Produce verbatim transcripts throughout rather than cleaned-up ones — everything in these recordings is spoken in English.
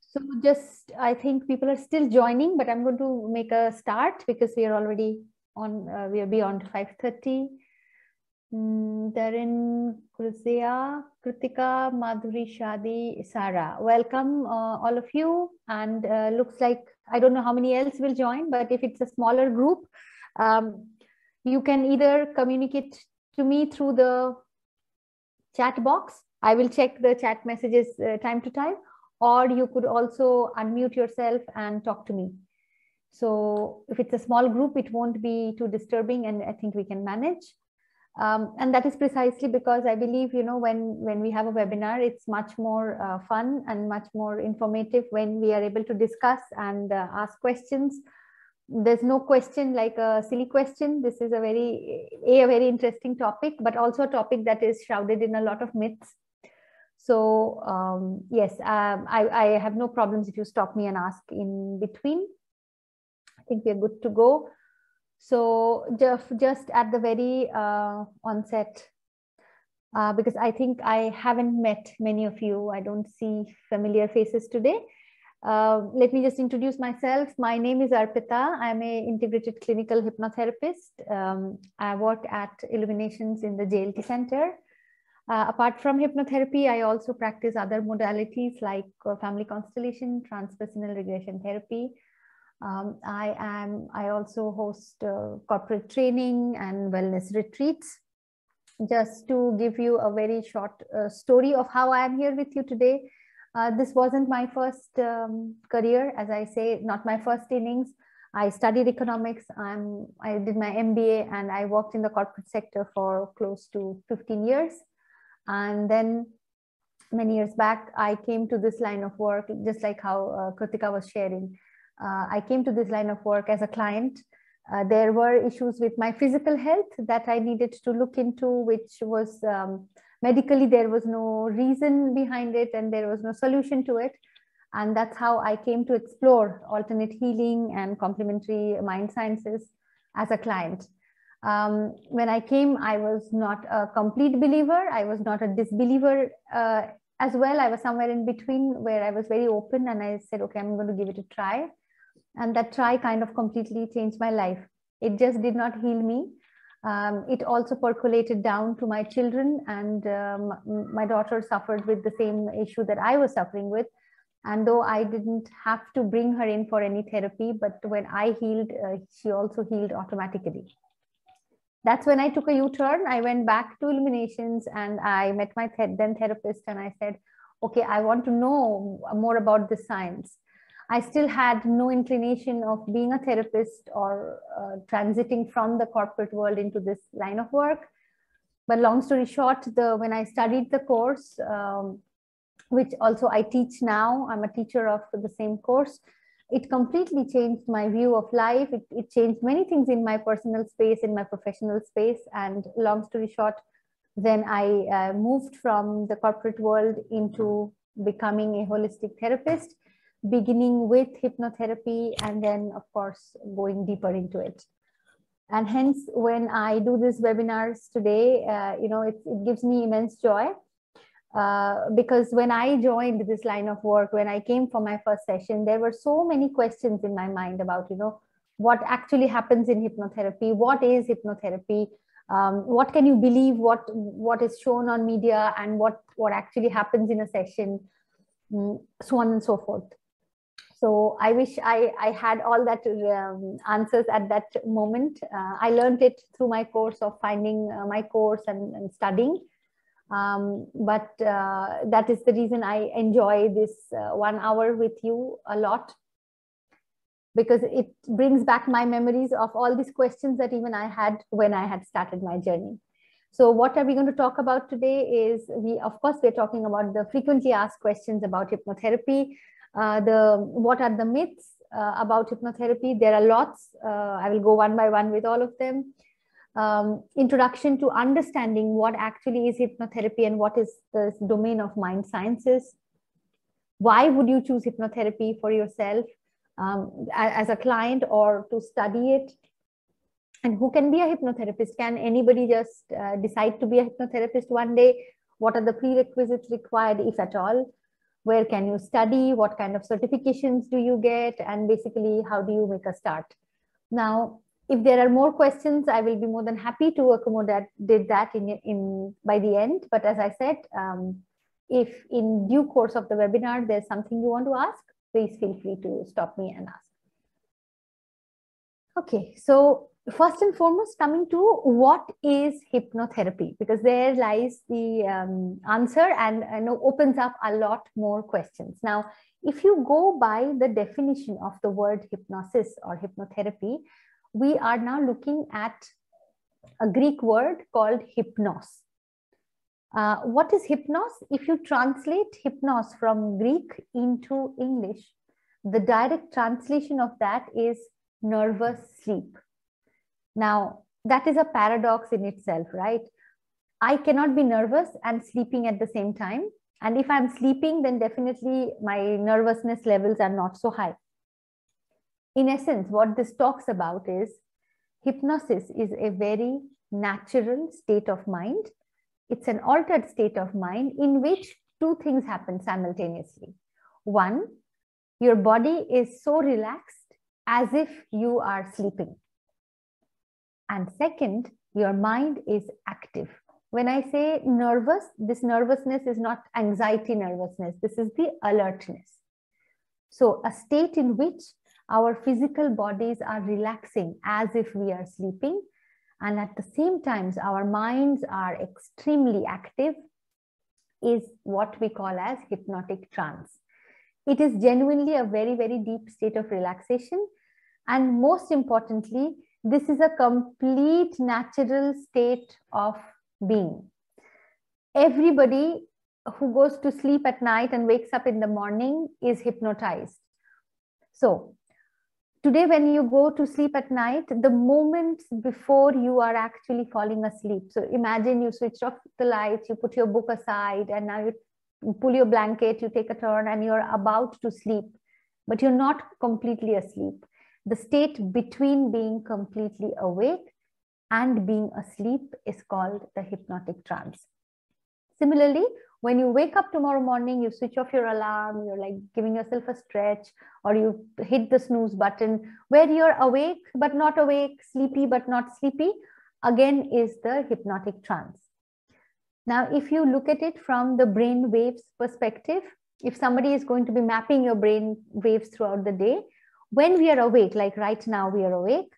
So just, I think people are still joining, but I'm going to make a start because we are already on, uh, we are beyond five thirty. Mm, Daren, Kritika, Kritika, Madhuri, Shadi, Sara. Welcome uh, all of you. And uh, looks like, I don't know how many else will join, but if it's a smaller group, um, you can either communicate to me through the chat box. I will check the chat messages uh, time to time, or you could also unmute yourself and talk to me. So if it's a small group, it won't be too disturbing, and I think we can manage. Um, and that is precisely because I believe, you know, when, when we have a webinar, it's much more uh, fun and much more informative when we are able to discuss and uh, ask questions. There's no question like a silly question. This is a very, a, a very interesting topic, but also a topic that is shrouded in a lot of myths. So um, yes, um, I, I have no problems if you stop me and ask in between. I think we are good to go. So just, just at the very uh, onset, uh, because I think I haven't met many of you. I don't see familiar faces today. Uh, let me just introduce myself. My name is Arpita. I'm an integrated clinical hypnotherapist. Um, I work at Illuminations in the J L T Center. Uh, apart from hypnotherapy, I also practice other modalities like uh, family constellation, transpersonal regression therapy. Um, I am. I also host uh, corporate training and wellness retreats. Just to give you a very short uh, story of how I am here with you today. Uh, this wasn't my first um, career, as I say, not my first innings. I studied economics. I'm, I did my M B A, and I worked in the corporate sector for close to fifteen years. And then many years back, I came to this line of work, just like how uh, Kritika was sharing. Uh, I came to this line of work as a client. Uh, there were issues with my physical health that I needed to look into, which was um, medically, there was no reason behind it and there was no solution to it. And that's how I came to explore alternate healing and complementary mind sciences as a client. Um, when I came, I was not a complete believer. I was not a disbeliever uh, as well. I was somewhere in between where I was very open, and I said, okay, I'm going to give it a try. And that try kind of completely changed my life. It just did not heal me. Um, it also percolated down to my children, and um, my daughter suffered with the same issue that I was suffering with. And though I didn't have to bring her in for any therapy, but when I healed, uh, she also healed automatically. That's when I took a U-turn. I went back to Illuminations, and I met my th- then therapist, and I said, okay, I want to know more about this science. I still had no inclination of being a therapist or uh, transiting from the corporate world into this line of work. But long story short, the, when I studied the course, um, which also I teach now, I'm a teacher of the same course, it completely changed my view of life. It, it changed many things in my personal space, in my professional space. And long story short, then I uh, moved from the corporate world into becoming a holistic therapist, beginning with hypnotherapy and then, of course, going deeper into it. And hence, when I do these webinars today, uh, you know, it, it gives me immense joy. Uh, because when I joined this line of work, when I came for my first session, there were so many questions in my mind about, you know, what actually happens in hypnotherapy, what is hypnotherapy, um, what can you believe, what, what is shown on media, and what, what actually happens in a session, so on and so forth. So I wish I, I had all that um, answers at that moment. Uh, I learned it through my course of finding uh, my course and, and studying. Um, but uh, that is the reason I enjoy this uh, one hour with you a lot, because it brings back my memories of all these questions that even I had when I had started my journey. So what are we going to talk about today is, we, of course, we're talking about the frequently asked questions about hypnotherapy, uh, the what are the myths uh, about hypnotherapy. There are lots. Uh, I will go one by one with all of them. Um, introduction to understanding what actually is hypnotherapy and what is the domain of mind sciences. Why would you choose hypnotherapy for yourself um, as a client or to study it? And who can be a hypnotherapist? Can anybody just uh, decide to be a hypnotherapist one day? What are the prerequisites required, if at all? where can you study, what kind of certifications do you get, and basically how do you make a start. Now, if there are more questions, I will be more than happy to accommodate that in, in, by the end. But as I said, um, if in due course of the webinar, there's something you want to ask, please feel free to stop me and ask. Okay, so first and foremost, coming to what is hypnotherapy, because there lies the um, answer and you know, opens up a lot more questions. Now, if you go by the definition of the word hypnosis or hypnotherapy, we are now looking at a Greek word called hypnos. Uh, what is hypnos? If you translate hypnos from Greek into English, the direct translation of that is nervous sleep. Now, that is a paradox in itself, right? I cannot be nervous and sleeping at the same time. And if I'm sleeping, then definitely my nervousness levels are not so high. In essence, what this talks about is hypnosis is a very natural state of mind. It's an altered state of mind in which two things happen simultaneously. One, your body is so relaxed as if you are sleeping. And second, your mind is active. When I say nervous, this nervousness is not anxiety nervousness. This is the alertness. So a state in which our physical bodies are relaxing as if we are sleeping. And at the same time, our minds are extremely active is what we call as hypnotic trance. It is genuinely a very, very deep state of relaxation. And most importantly, this is a complete natural state of being. Everybody who goes to sleep at night and wakes up in the morning is hypnotized. So today, when you go to sleep at night, the moment before you are actually falling asleep. So imagine you switch off the lights, you put your book aside, and now you pull your blanket, you take a turn, and you're about to sleep, but you're not completely asleep. The state between being completely awake and being asleep is called the hypnotic trance. Similarly, when you wake up tomorrow morning, you switch off your alarm, you're like giving yourself a stretch, or you hit the snooze button, where you're awake but not awake, sleepy but not sleepy, again is the hypnotic trance. Now, if you look at it from the brain waves perspective, if somebody is going to be mapping your brain waves throughout the day, when we are awake, like right now we are awake,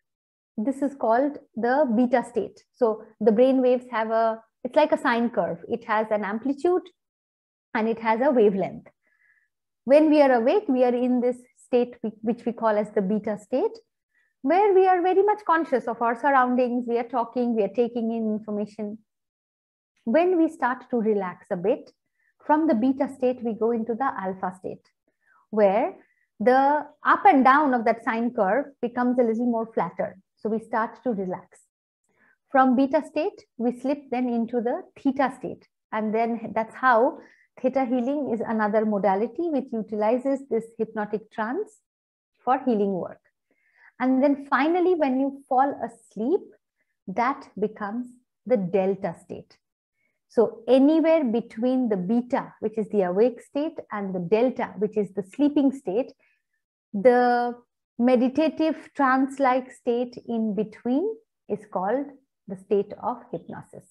this is called the beta state. So the brain waves have a, it's like a sine curve. It has an amplitude and it has a wavelength. When we are awake, we are in this state which we call as the beta state, where we are very much conscious of our surroundings. We are talking, we are taking in information. When we start to relax a bit, from the beta state, we go into the alpha state, where the up and down of that sine curve becomes a little more flatter. So we start to relax. From beta state, we slip then into the theta state. And then that's how theta healing is another modality which utilizes this hypnotic trance for healing work. And then finally, when you fall asleep, that becomes the delta state. So anywhere between the beta, which is the awake state, and the delta, which is the sleeping state, the meditative trance-like state in between is called the state of hypnosis.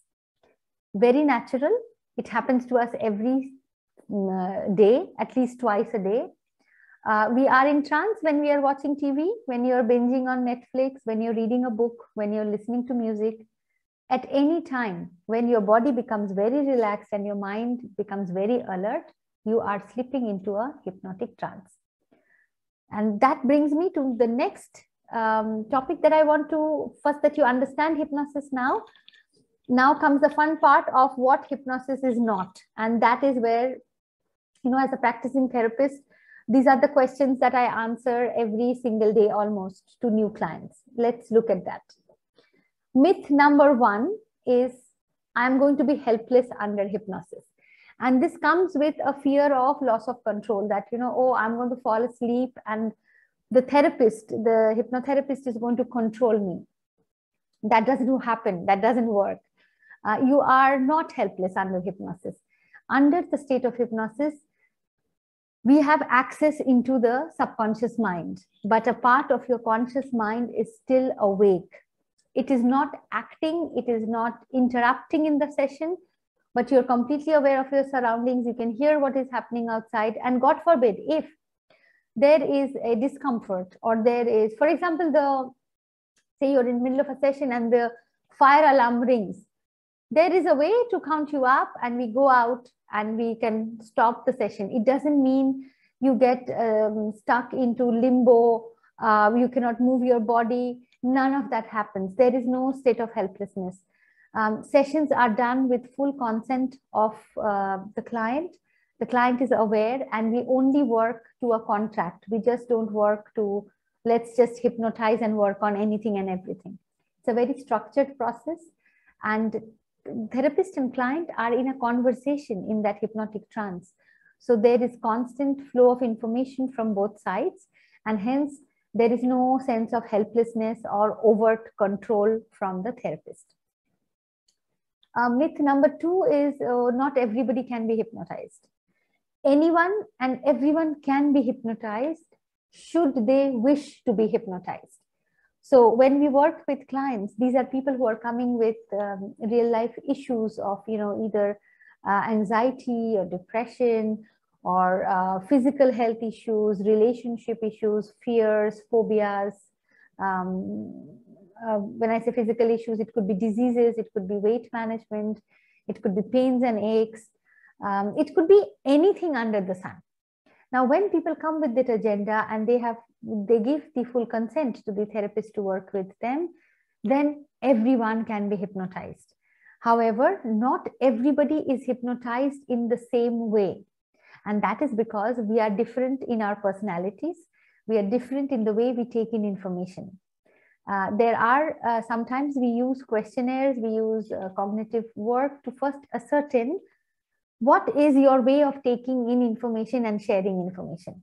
Very natural. It happens to us every day, at least twice a day. Uh, we are in trance when we are watching T V, when you're binging on Netflix, when you're reading a book, when you're listening to music. At any time, when your body becomes very relaxed and your mind becomes very alert, you are slipping into a hypnotic trance. And that brings me to the next um, topic that I want to, first that you understand hypnosis now. Now comes the fun part of what hypnosis is not. And that is where, you know, as a practicing therapist, these are the questions that I answer every single day almost to new clients. Let's look at that. Myth number one is, I'm going to be helpless under hypnosis. And this comes with a fear of loss of control that, you know, oh, I'm going to fall asleep and the therapist, the hypnotherapist is going to control me. That doesn't happen. That doesn't work. Uh, you are not helpless under hypnosis. Under the state of hypnosis, we have access into the subconscious mind, but a part of your conscious mind is still awake. It is not acting, it is not interrupting in the session, but you're completely aware of your surroundings. You can hear what is happening outside, and God forbid, if there is a discomfort or there is, for example, the, say you're in the middle of a session and the fire alarm rings, there is a way to count you up and we go out and we can stop the session. It doesn't mean you get um, stuck into limbo, uh, you cannot move your body. None of that happens. There is no state of helplessness. Um, sessions are done with full consent of uh, the client. The client is aware, and we only work to a contract. We just don't work to, let's just hypnotize and work on anything and everything. It's a very structured process, and therapist and client are in a conversation in that hypnotic trance. So there is constant flow of information from both sides, and hence there is no sense of helplessness or overt control from the therapist. Uh, myth number two is uh, not everybody can be hypnotized. Anyone and everyone can be hypnotized should they wish to be hypnotized. So when we work with clients, these are people who are coming with um, real life issues of, you know, either uh, anxiety or depression or uh, physical health issues, relationship issues, fears, phobias. Um, uh, when I say physical issues, it could be diseases, it could be weight management, it could be pains and aches. Um, it could be anything under the sun. Now, when people come with that agenda and they have, they give the full consent to the therapist to work with them, then everyone can be hypnotized. However, not everybody is hypnotized in the same way. And that is because we are different in our personalities. We are different in the way we take in information. Uh, there are, uh, sometimes we use questionnaires, we use uh, cognitive work to first ascertain what is your way of taking in information and sharing information.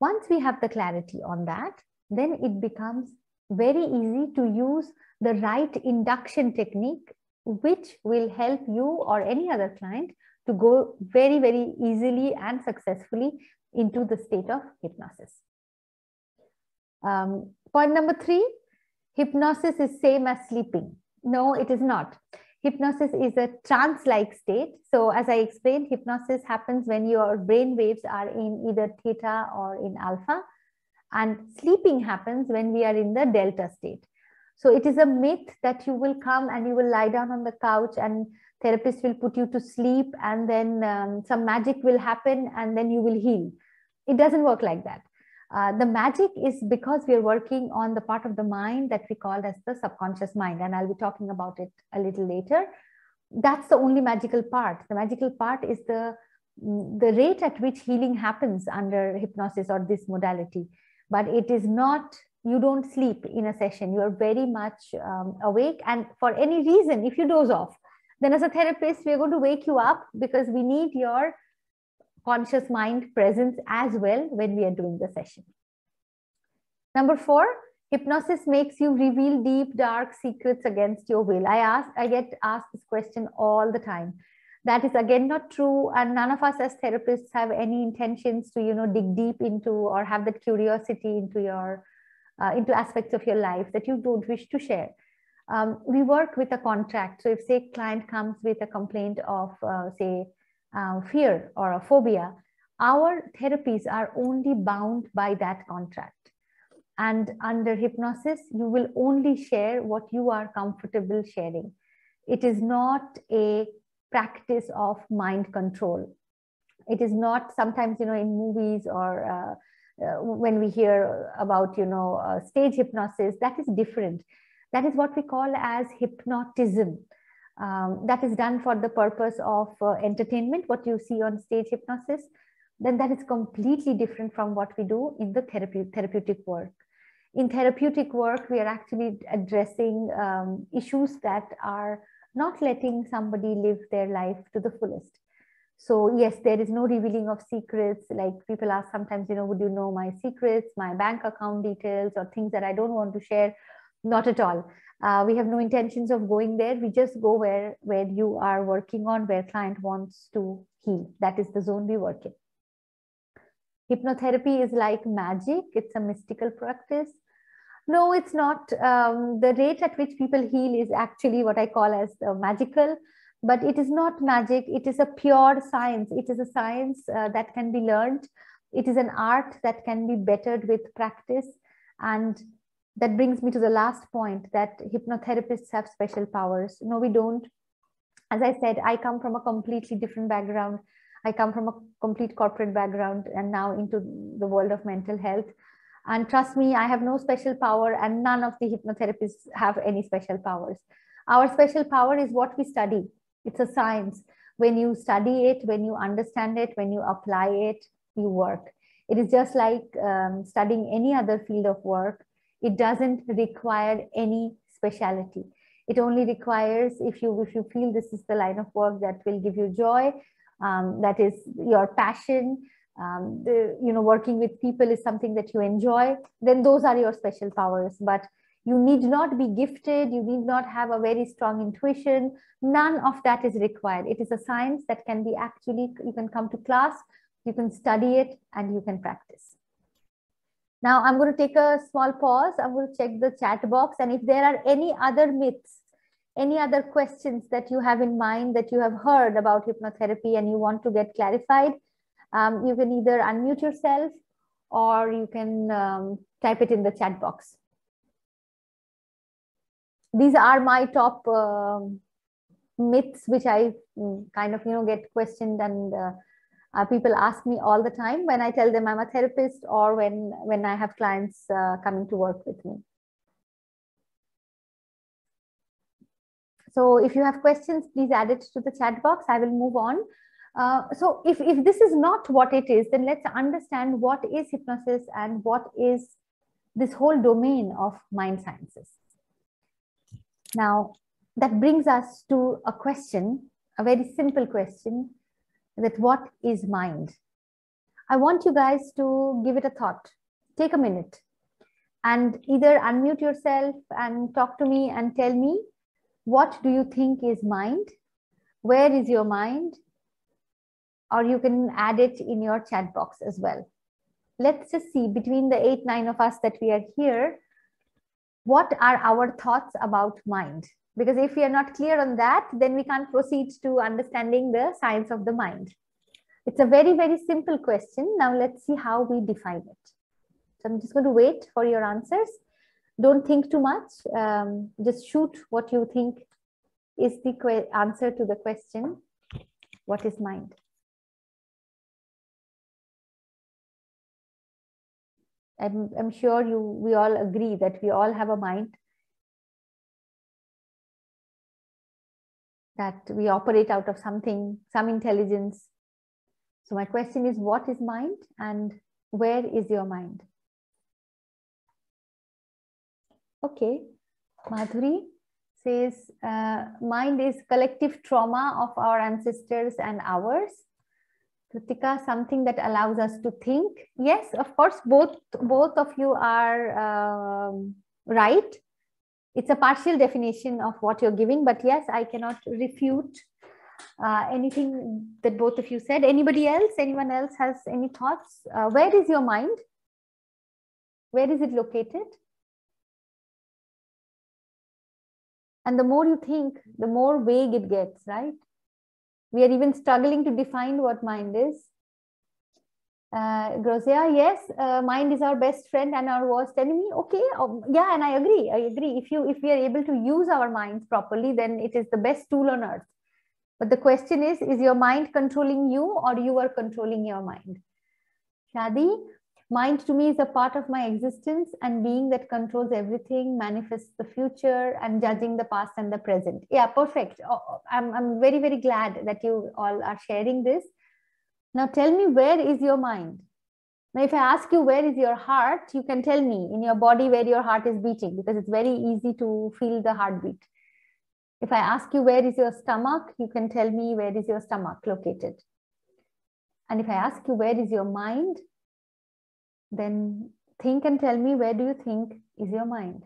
Once we have the clarity on that, then it becomes very easy to use the right induction technique, which will help you or any other client to go very, very easily and successfully into the state of hypnosis. Um, point number three, hypnosis is same as sleeping. No, it is not. Hypnosis is a trance-like state. So as I explained, hypnosis happens when your brain waves are in either theta or in alpha, and sleeping happens when we are in the delta state. So it is a myth that you will come and you will lie down on the couch and therapist will put you to sleep and then um, some magic will happen and then you will heal. It doesn't work like that. Uh, the magic is because we are working on the part of the mind that we call as the subconscious mind, and I'll be talking about it a little later. That's the only magical part. The magical part is the, the rate at which healing happens under hypnosis or this modality. But it is not, you don't sleep in a session. You are very much um, awake, and for any reason, if you doze off, then as a therapist, we're going to wake you up because we need your conscious mind presence as well when we are doing the session. Number four, hypnosis makes you reveal deep, dark secrets against your will. I ask, I get asked this question all the time. That is again not true, and none of us as therapists have any intentions to, you know, dig deep into or have that curiosity into your, uh, into aspects of your life that you don't wish to share. Um, we work with a contract. So if say client comes with a complaint of uh, say, Uh, fear or a phobia, our therapies are only bound by that contract. And under hypnosis, you will only share what you are comfortable sharing. It is not a practice of mind control. It is not, sometimes, you know, in movies or uh, uh, when we hear about, you know, uh, stage hypnosis, that is different. That is what we call as hypnotism. Um, that is done for the purpose of uh, entertainment, what you see on stage hypnosis, then that is completely different from what we do in the therapy, therapeutic work. In therapeutic work, we are actually addressing um, issues that are not letting somebody live their life to the fullest. So yes, there is no revealing of secrets. Like people ask sometimes, you know, would you know my secrets, my bank account details, or things that I don't want to share? Not at all. Uh, we have no intentions of going there. We just go where, where you are working on, where client wants to heal. That is the zone we work in. Hypnotherapy is like magic. It's a mystical practice. No, it's not. Um, the rate at which people heal is actually what I call as uh, magical, but it is not magic. It is a pure science. It is a science uh, that can be learned. It is an art that can be bettered with practice. And that brings me to the last point, that hypnotherapists have special powers. No, we don't. As I said, I come from a completely different background. I come from a complete corporate background and now into the world of mental health. And trust me, I have no special power, and none of the hypnotherapists have any special powers. Our special power is what we study. It's a science. When you study it, when you understand it, when you apply it, you work. It is just like um, studying any other field of work. It doesn't require any speciality. It only requires, if you, if you feel this is the line of work that will give you joy, um, that is your passion, um, the, you know, working with people is something that you enjoy, then those are your special powers. But you need not be gifted. You need not have a very strong intuition. None of that is required. It is a science that can be actually, you can come to class, you can study it, and you can practice. Now I'm going to take a small pause. I'm going to check the chat box. And if there are any other myths, any other questions that you have in mind that you have heard about hypnotherapy and you want to get clarified, um, you can either unmute yourself or you can um, type it in the chat box. These are my top uh, myths, which I kind of, you know, get questioned and uh, Uh, people ask me all the time when I tell them I'm a therapist, or when, when I have clients uh, coming to work with me. So if you have questions, please add it to the chat box. I will move on. Uh, so if, if this is not what it is, then let's understand what is hypnosis and what is this whole domain of mind sciences. Now, that brings us to a question, a very simple question. That what is mind? I want you guys to give it a thought. Take a minute and either unmute yourself and talk to me and tell me, what do you think is mind? Where is your mind? Or you can add it in your chat box as well. Let's just see between the eight, nine of us that we are here, what are our thoughts about mind? Because if we are not clear on that, then we can't proceed to understanding the science of the mind. It's a very, very simple question. Now let's see how we define it. So I'm just going to wait for your answers. Don't think too much. Um, just shoot what you think is the que- answer to the question, what is mind? I'm, I'm sure you, we all agree that we all have a mind, that we operate out of something, some intelligence. So my question is, what is mind and where is your mind? Okay, Madhuri says, uh, mind is collective trauma of our ancestors and ours. Kritika, something that allows us to think. Yes, of course, both, both of you are um, right. It's a partial definition of what you're giving, but yes, I cannot refute uh, anything that both of you said. Anybody else? Anyone else has any thoughts? Uh, where is your mind? Where is it located? And the more you think, the more vague it gets, right? We are even struggling to define what mind is. Uh, Grozia, yes, uh, mind is our best friend and our worst enemy. Okay, um, yeah, and I agree. I agree. If you, if we are able to use our minds properly, then it is the best tool on earth. But the question is, is your mind controlling you, or you are controlling your mind? Shadi, mind to me is a part of my existence and being that controls everything, manifests the future and judging the past and the present. Yeah, perfect. Oh, I'm, I'm very, very glad that you all are sharing this. Now tell me, where is your mind? Now, if I ask you, where is your heart? You can tell me in your body where your heart is beating, because it's very easy to feel the heartbeat. If I ask you, where is your stomach? You can tell me, where is your stomach located? And if I ask you, where is your mind? Then think and tell me, where do you think is your mind?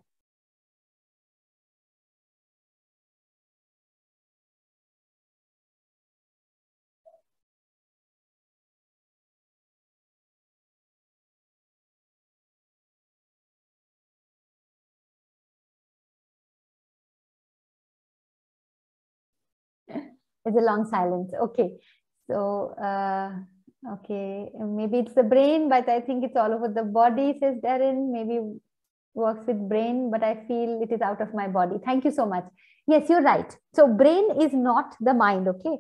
It's a long silence. Okay. So, uh, okay, maybe it's the brain, but I think it's all over the body, says Daren. Maybe works with brain, but I feel it is out of my body. Thank you so much. Yes, you're right. So brain is not the mind, okay?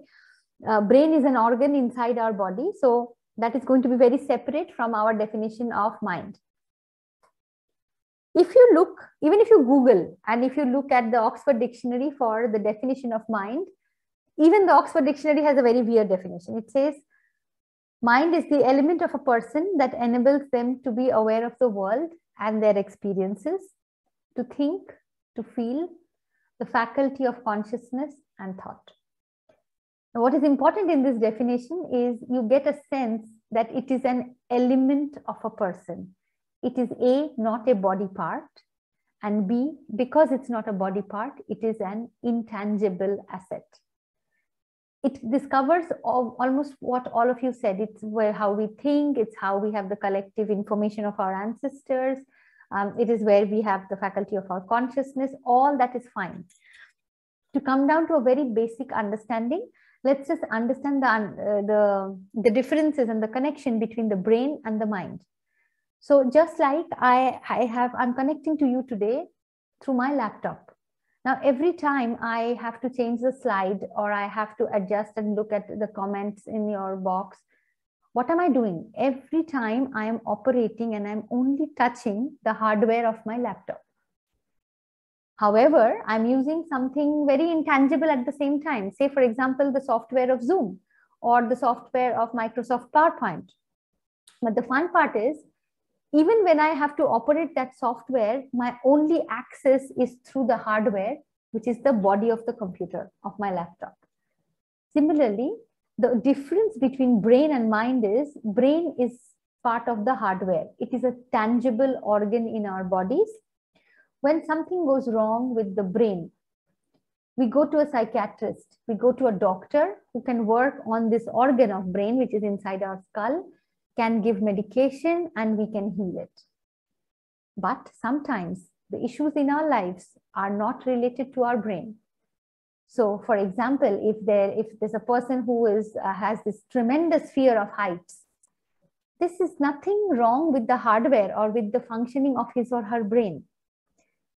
Uh, brain is an organ inside our body. So that is going to be very separate from our definition of mind. If you look, even if you Google, and if you look at the Oxford Dictionary for the definition of mind, even the Oxford Dictionary has a very weird definition. It says, mind is the element of a person that enables them to be aware of the world and their experiences, to think, to feel, the faculty of consciousness and thought. Now, what is important in this definition is you get a sense that it is an element of a person. It is A, not a body part, and B, because it's not a body part, it is an intangible asset. It discovers almost what all of you said. It's where, how we think, it's how we have the collective information of our ancestors. Um, it is where we have the faculty of our consciousness. All that is fine. To come down to a very basic understanding, let's just understand the, uh, the, the differences and the connection between the brain and the mind. So just like I, I have, I'm connecting to you today through my laptop. Now, every time I have to change the slide or I have to adjust and look at the comments in your box, what am I doing? Every time I am operating and I'm only touching the hardware of my laptop. However, I'm using something very intangible at the same time. Say, for example, the software of Zoom or the software of Microsoft PowerPoint. But the fun part is, even when I have to operate that software, my only access is through the hardware, which is the body of the computer, of my laptop. Similarly, the difference between brain and mind is, brain is part of the hardware. It is a tangible organ in our bodies. When something goes wrong with the brain, we go to a psychiatrist, we go to a doctor who can work on this organ of brain, which is inside our skull, can give medication, and we can heal it. But sometimes the issues in our lives are not related to our brain. So for example, if there if there's a person who is uh, has this tremendous fear of heights, this is nothing wrong with the hardware or with the functioning of his or her brain.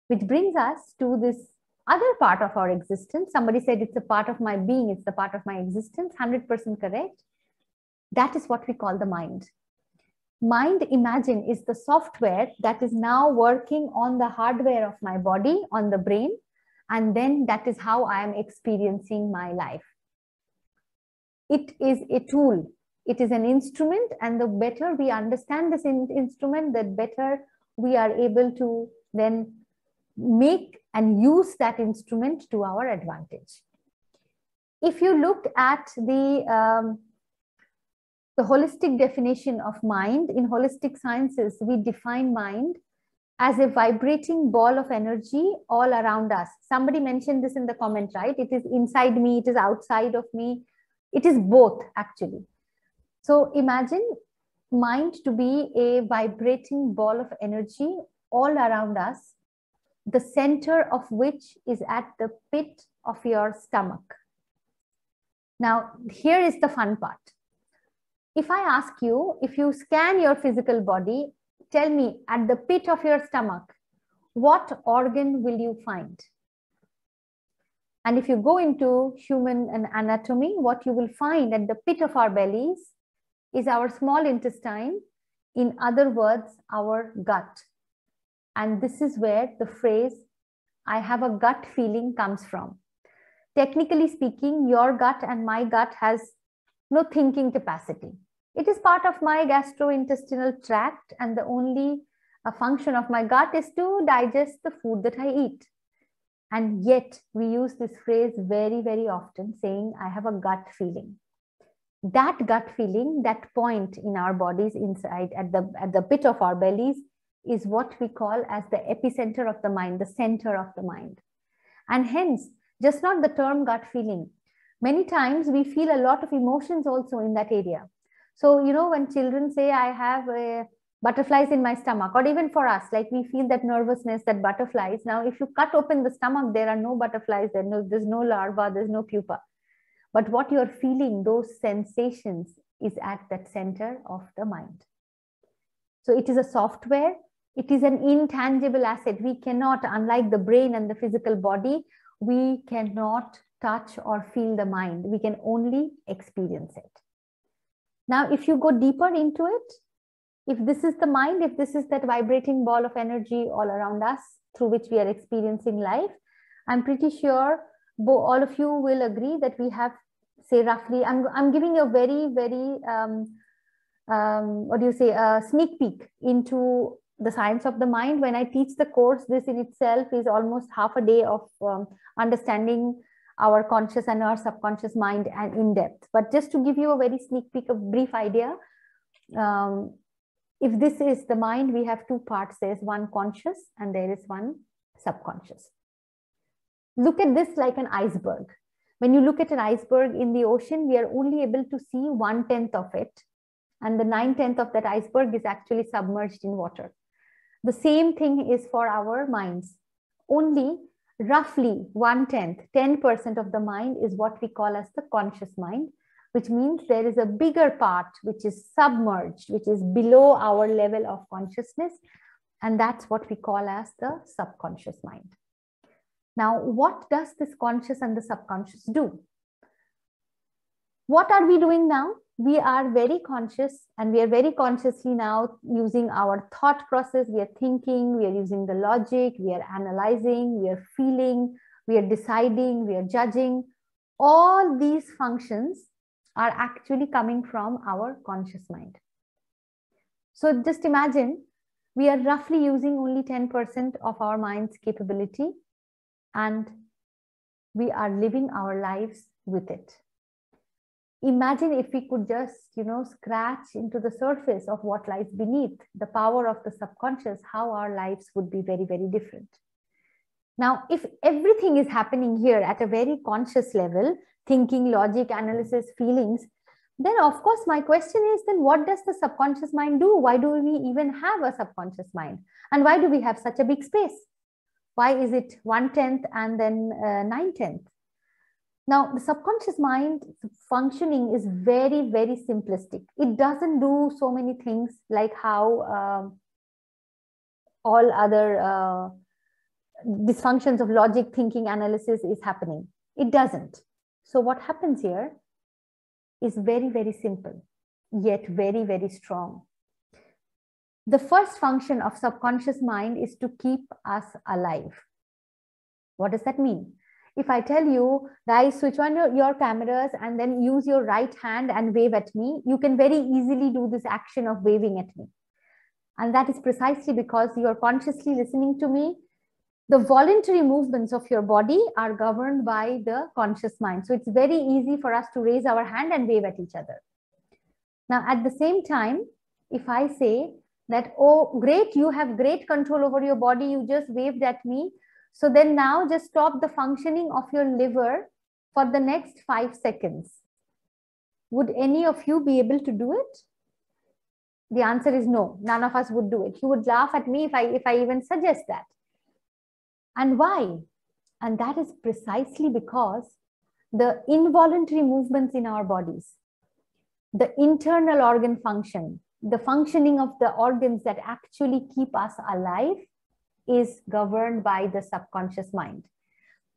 Which brings us to this other part of our existence. Somebody said it's a part of my being, it's a part of my existence, one hundred percent correct. That is what we call the mind. Mind, imagine, is the software that is now working on the hardware of my body, on the brain, and then that is how I am experiencing my life. It is a tool, it is an instrument, and the better we understand this in instrument, the better we are able to then make and use that instrument to our advantage. If you look at the um, The holistic definition of mind, in holistic sciences, we define mind as a vibrating ball of energy all around us. Somebody mentioned this in the comment, right? It is inside me, it is outside of me. It is both, actually. So imagine mind to be a vibrating ball of energy all around us, the center of which is at the pit of your stomach. Now, here is the fun part. If I ask you, if you scan your physical body, tell me at the pit of your stomach, what organ will you find? And if you go into human anatomy, what you will find at the pit of our bellies is our small intestine, in other words, our gut. And this is where the phrase, I have a gut feeling, comes from. Technically speaking, your gut and my gut has no thinking capacity. It is part of my gastrointestinal tract, and the only uh, function of my gut is to digest the food that I eat. And yet we use this phrase very, very often, saying, I have a gut feeling. That gut feeling, that point in our bodies inside at the, at the pit of our bellies, is what we call as the epicenter of the mind, the center of the mind. And hence, just not the term gut feeling. Many times we feel a lot of emotions also in that area. So, you know, when children say, I have uh, butterflies in my stomach, or even for us, like we feel that nervousness, that butterflies. Now, if you cut open the stomach, there are no butterflies, there no, there's no larva, there's no pupa. But what you're feeling, those sensations, is at that center of the mind. So it is a software. It is an intangible asset. We cannot, unlike the brain and the physical body, we cannot touch or feel the mind. We can only experience it. Now, if you go deeper into it, if this is the mind, if this is that vibrating ball of energy all around us through which we are experiencing life, I'm pretty sure all of you will agree that we have, say roughly, I'm, I'm giving you a very, very, um, um, what do you say, a sneak peek into the science of the mind. When I teach the course, this in itself is almost half a day of um, understanding our conscious and our subconscious mind and in depth. But just to give you a very sneak peek, a brief idea, um, if this is the mind, we have two parts. There's one conscious and there is one subconscious. Look at this like an iceberg. When you look at an iceberg in the ocean, we are only able to see one-tenth of it. And the nine-tenth of that iceberg is actually submerged in water. The same thing is for our minds. Only roughly one-tenth, ten percent of the mind is what we call as the conscious mind, which means there is a bigger part which is submerged, which is below our level of consciousness. And that's what we call as the subconscious mind. Now, what does this conscious and the subconscious do? What are we doing now? We are very conscious and we are very consciously now using our thought process. We are thinking, we are using the logic, we are analyzing, we are feeling, we are deciding, we are judging. All these functions are actually coming from our conscious mind. So just imagine we are roughly using only ten percent of our mind's capability, and we are living our lives with it. Imagine if we could just, you know, scratch into the surface of what lies beneath the power of the subconscious, how our lives would be very, very different. Now, if everything is happening here at a very conscious level, thinking, logic, analysis, feelings, then of course my question is, then what does the subconscious mind do? Why do we even have a subconscious mind? And why do we have such a big space? Why is it one-tenth and then uh, nine-tenth? Now, the subconscious mind functioning is very, very simplistic. It doesn't do so many things like how uh, all other uh, dysfunctions of logic, thinking, analysis is happening. It doesn't. So what happens here is very, very simple, yet very, very strong. The first function of subconscious mind is to keep us alive. What does that mean? If I tell you, guys, switch on your, your cameras and then use your right hand and wave at me, you can very easily do this action of waving at me. And that is precisely because you are consciously listening to me. The voluntary movements of your body are governed by the conscious mind. So it's very easy for us to raise our hand and wave at each other. Now, at the same time, if I say that, oh, great, you have great control over your body, you just waved at me. So then now just stop the functioning of your liver for the next five seconds. Would any of you be able to do it? The answer is no, none of us would do it. You would laugh at me if I, if I even suggest that. And why? And that is precisely because the involuntary movements in our bodies, the internal organ function, the functioning of the organs that actually keep us alive is governed by the subconscious mind.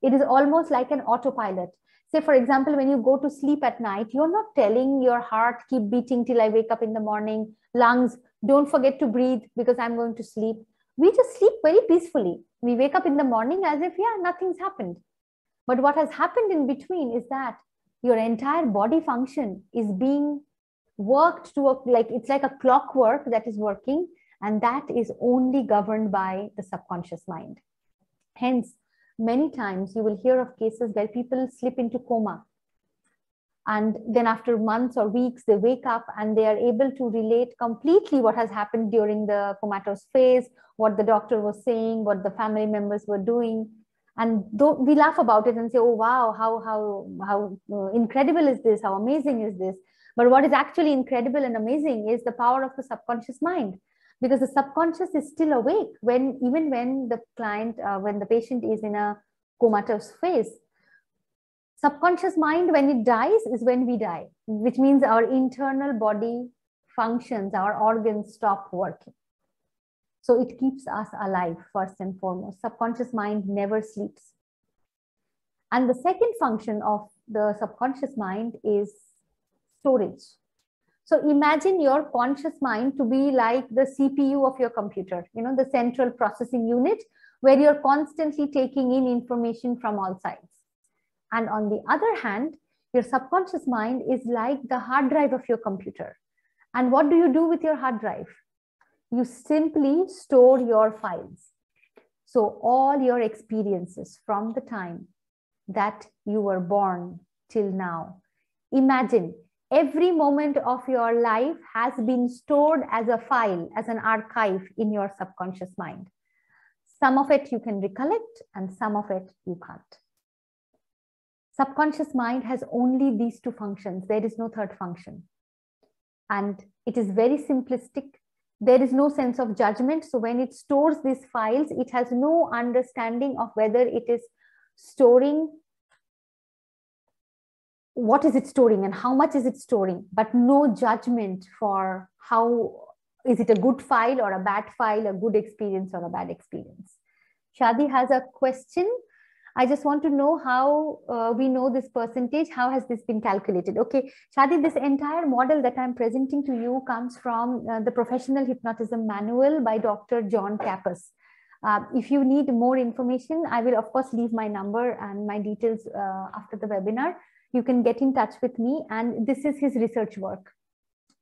It is almost like an autopilot. Say, for example, when you go to sleep at night, you're not telling your heart, keep beating till I wake up in the morning, lungs, don't forget to breathe because I'm going to sleep. We just sleep very peacefully. We wake up in the morning as if, yeah, nothing's happened. But what has happened in between is that your entire body function is being worked to work, like it's like a clockwork that is working, and that is only governed by the subconscious mind. Hence, many times you will hear of cases where people slip into coma, and then after months or weeks they wake up and they are able to relate completely what has happened during the comatose phase, what the doctor was saying, what the family members were doing. And don't, we laugh about it and say, oh wow, how, how, how incredible is this, how amazing is this? But what is actually incredible and amazing is the power of the subconscious mind, because the subconscious is still awake when, even when the client, uh, when the patient is in a comatose phase. Subconscious mind, when it dies, is when we die, which means our internal body functions, our organs stop working. So it keeps us alive first and foremost. Subconscious mind never sleeps. And the second function of the subconscious mind is storage. So imagine your conscious mind to be like the C P U of your computer, you know, the central processing unit, where you're constantly taking in information from all sides. And on the other hand, your subconscious mind is like the hard drive of your computer. And what do you do with your hard drive? You simply store your files. So all your experiences from the time that you were born till now. Imagine every moment of your life has been stored as a file, as an archive in your subconscious mind. Some of it you can recollect and some of it you can't. Subconscious mind has only these two functions. There is no third function. And it is very simplistic. There is no sense of judgment. So when it stores these files, it has no understanding of whether it is storing, what is it storing and how much is it storing, but no judgment for how, is it a good file or a bad file, a good experience or a bad experience. Shadi has a question. I just want to know how uh, we know this percentage, how has this been calculated? Okay, Shadi, this entire model that I'm presenting to you comes from uh, the Professional Hypnotism Manual by Doctor John Kappas. Uh, if you need more information, I will of course leave my number and my details uh, after the webinar. You can get in touch with me, and this is his research work.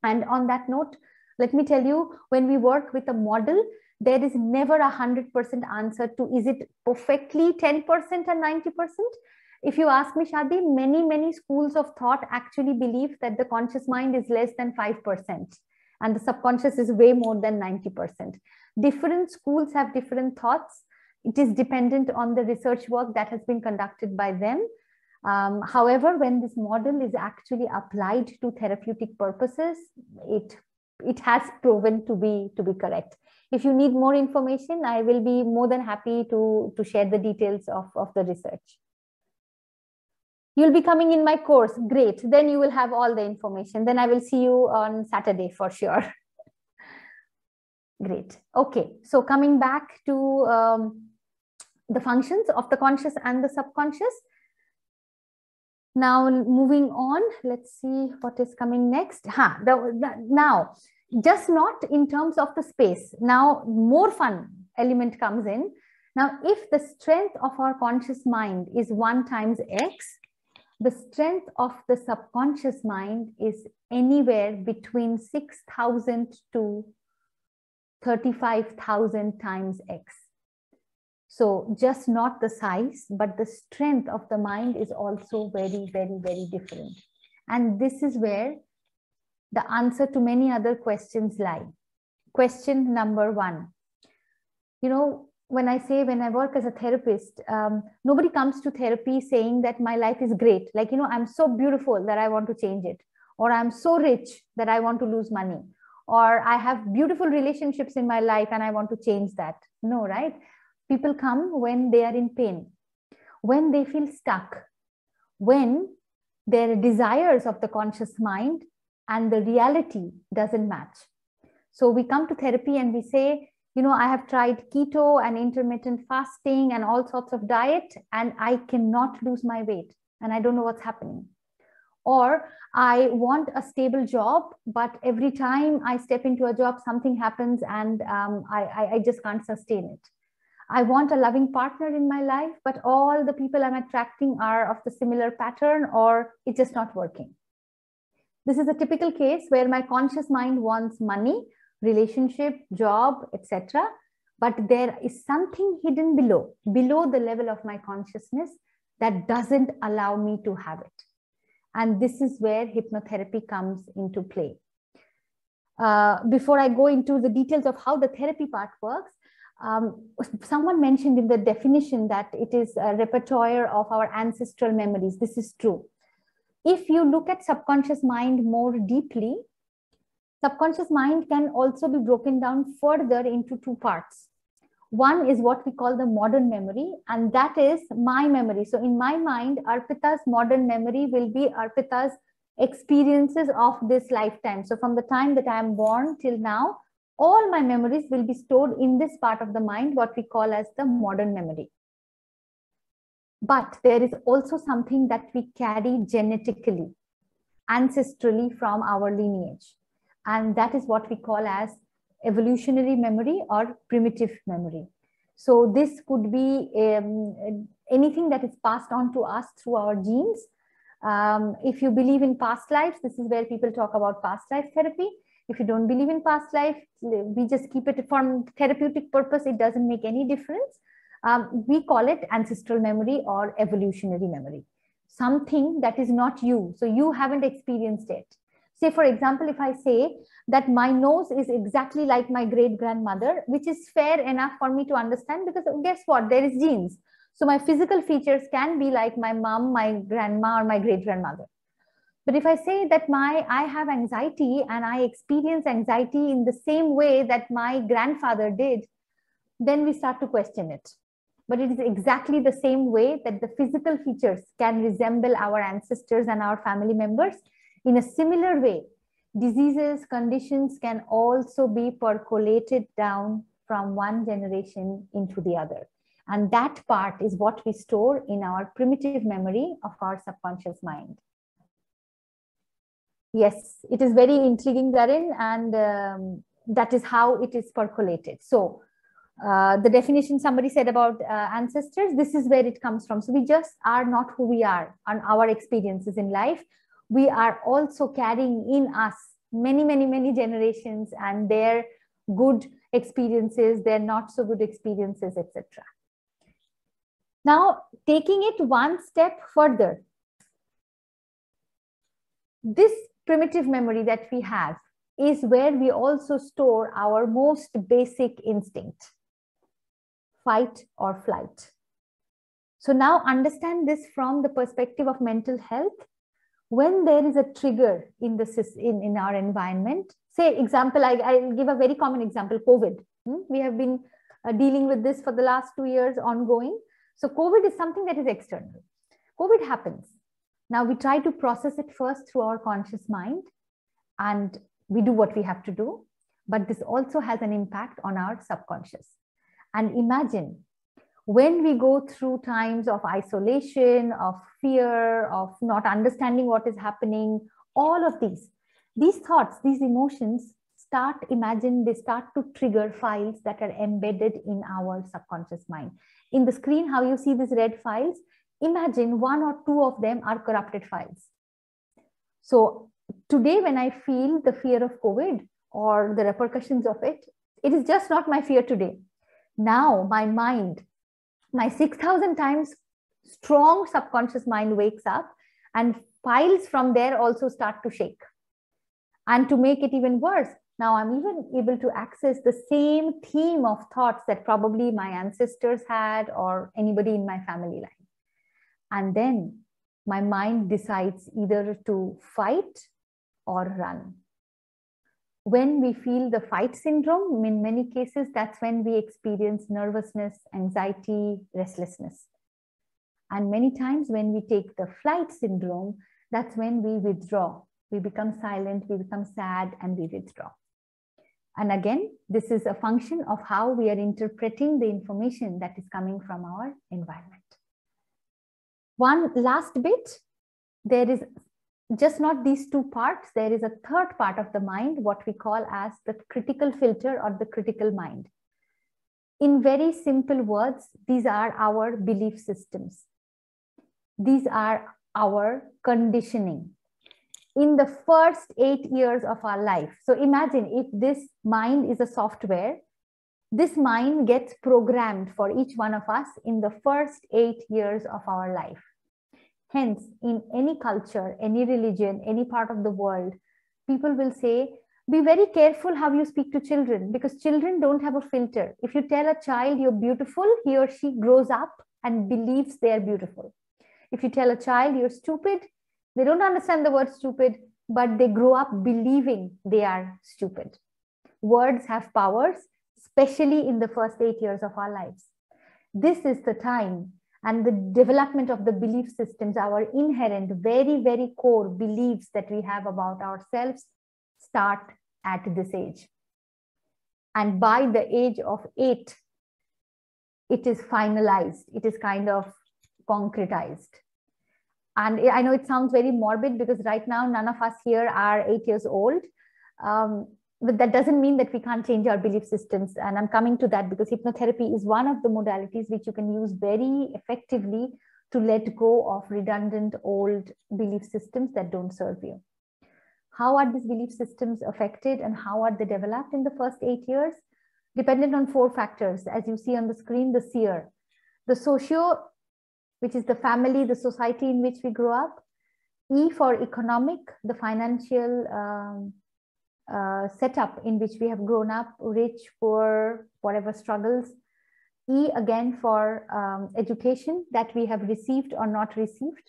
And on that note, let me tell you, when we work with a model, there is never a one hundred percent answer to, is it perfectly ten percent and ninety percent? If you ask me, Shadi, many, many schools of thought actually believe that the conscious mind is less than five percent and the subconscious is way more than ninety percent. Different schools have different thoughts. It is dependent on the research work that has been conducted by them. Um, however, when this model is actually applied to therapeutic purposes, it, it has proven to be, to be correct. If you need more information, I will be more than happy to, to share the details of, of the research. You'll be coming in my course. Great. Then you will have all the information. Then I will see you on Saturday for sure. Great. Okay. So coming back to um, the functions of the conscious and the subconscious. Now moving on, let's see what is coming next. Huh, the, the, now. Just not in terms of the space. Now, more fun element comes in. Now, if the strength of our conscious mind is one times X, the strength of the subconscious mind is anywhere between six thousand to thirty-five thousand times X. So just not the size, but the strength of the mind is also very, very, very different. And this is where the answer to many other questions lie. Question number one. You know, when I say, when I work as a therapist, um, nobody comes to therapy saying that my life is great. Like, you know, I'm so beautiful that I want to change it. Or I'm so rich that I want to lose money. Or I have beautiful relationships in my life and I want to change that. No, right? People come when they are in pain, when they feel stuck, when their desires of the conscious mind and the reality doesn't match. So we come to therapy and we say, you know, I have tried keto and intermittent fasting and all sorts of diet, and I cannot lose my weight and I don't know what's happening. Or I want a stable job, but every time I step into a job, something happens and um, I, I, I just can't sustain it. I want a loving partner in my life, but all the people I'm attracting are of the similar pattern, or it's just not working. This is a typical case where my conscious mind wants money, relationship, job, et cetera. But there is something hidden below, below the level of my consciousness that doesn't allow me to have it. And this is where hypnotherapy comes into play. Uh, before I go into the details of how the therapy part works, um, someone mentioned in the definition that it is a repertoire of our ancestral memories. This is true. If you look at subconscious mind more deeply, subconscious mind can also be broken down further into two parts. One is what we call the modern memory, and that is my memory. So in my mind, Arpita's modern memory will be Arpita's experiences of this lifetime. So from the time that I am born till now, all my memories will be stored in this part of the mind, what we call as the modern memory. But there is also something that we carry genetically, ancestrally from our lineage. And that is what we call as evolutionary memory or primitive memory. So this could be um, anything that is passed on to us through our genes. Um, if you believe in past lives, this is where people talk about past life therapy. If you don't believe in past life, we just keep it for therapeutic purpose. It doesn't make any difference. Um, we call it ancestral memory or evolutionary memory, something that is not you. So you haven't experienced it. Say, for example, if I say that my nose is exactly like my great-grandmother, which is fair enough for me to understand because guess what? There is genes. So my physical features can be like my mom, my grandma, or my great-grandmother. But if I say that my I have anxiety and I experience anxiety in the same way that my grandfather did, then we start to question it. But it is exactly the same way that the physical features can resemble our ancestors and our family members. In a similar way, diseases, conditions can also be percolated down from one generation into the other. And that part is what we store in our primitive memory of our subconscious mind. Yes, it is very intriguing, Daren, and um, that is how it is percolated. So uh, the definition somebody said about uh, ancestors, this is where it comes from. So we just are not who we are on our experiences in life. We are also carrying in us many, many, many generations and their good experiences, their not so good experiences, et cetera. Now, taking it one step further, this primitive memory that we have is where we also store our most basic instinct, fight or flight. So now understand this from the perspective of mental health. When there is a trigger in the in, in our environment, say example, I, I'll give a very common example, COVID. Hmm? We have been uh, dealing with this for the last two years ongoing. So COVID is something that is external. COVID happens. Now we try to process it first through our conscious mind and we do what we have to do, but this also has an impact on our subconscious. And imagine when we go through times of isolation, of fear, of not understanding what is happening, all of these, these thoughts, these emotions start, imagine they start to trigger files that are embedded in our subconscious mind. In the screen, how you see these red files, imagine one or two of them are corrupted files. So today when I feel the fear of COVID or the repercussions of it, it is just not my fear today. Now my mind, my six thousand times strong subconscious mind wakes up and files from there also start to shake. And to make it even worse, now I'm even able to access the same theme of thoughts that probably my ancestors had or anybody in my family line. And then my mind decides either to fight or run. When we feel the fight syndrome, in many cases, that's when we experience nervousness, anxiety, restlessness. And many times when we take the flight syndrome, that's when we withdraw. We become silent, we become sad, and we withdraw. And again, this is a function of how we are interpreting the information that is coming from our environment. One last bit, there is just not these two parts, there is a third part of the mind, what we call as the critical filter or the critical mind. In very simple words, these are our belief systems. These are our conditioning. In the first eight years of our life, so imagine if this mind is a software, this mind gets programmed for each one of us in the first eight years of our life. Hence, in any culture, any religion, any part of the world, people will say, be very careful how you speak to children because children don't have a filter. If you tell a child you're beautiful, he or she grows up and believes they're beautiful. If you tell a child you're stupid, they don't understand the word stupid, but they grow up believing they are stupid. Words have powers. especially in the first eight years of our lives. This is the time and the development of the belief systems, our inherent, very, very core beliefs that we have about ourselves start at this age. And by the age of eight, it is finalized. It is kind of concretized. And I know it sounds very morbid because right now, none of us here are eight years old. Um, but that doesn't mean that we can't change our belief systems. And I'm coming to that because hypnotherapy is one of the modalities which you can use very effectively to let go of redundant old belief systems that don't serve you. How are these belief systems affected and how are they developed in the first eight years? Dependent on four factors, as you see on the screen, the seer, the socio, which is the family, the society in which we grow up, E for economic, the financial um, uh, setup in which we have grown up, rich, poor, whatever struggles, E again for um, education that we have received or not received,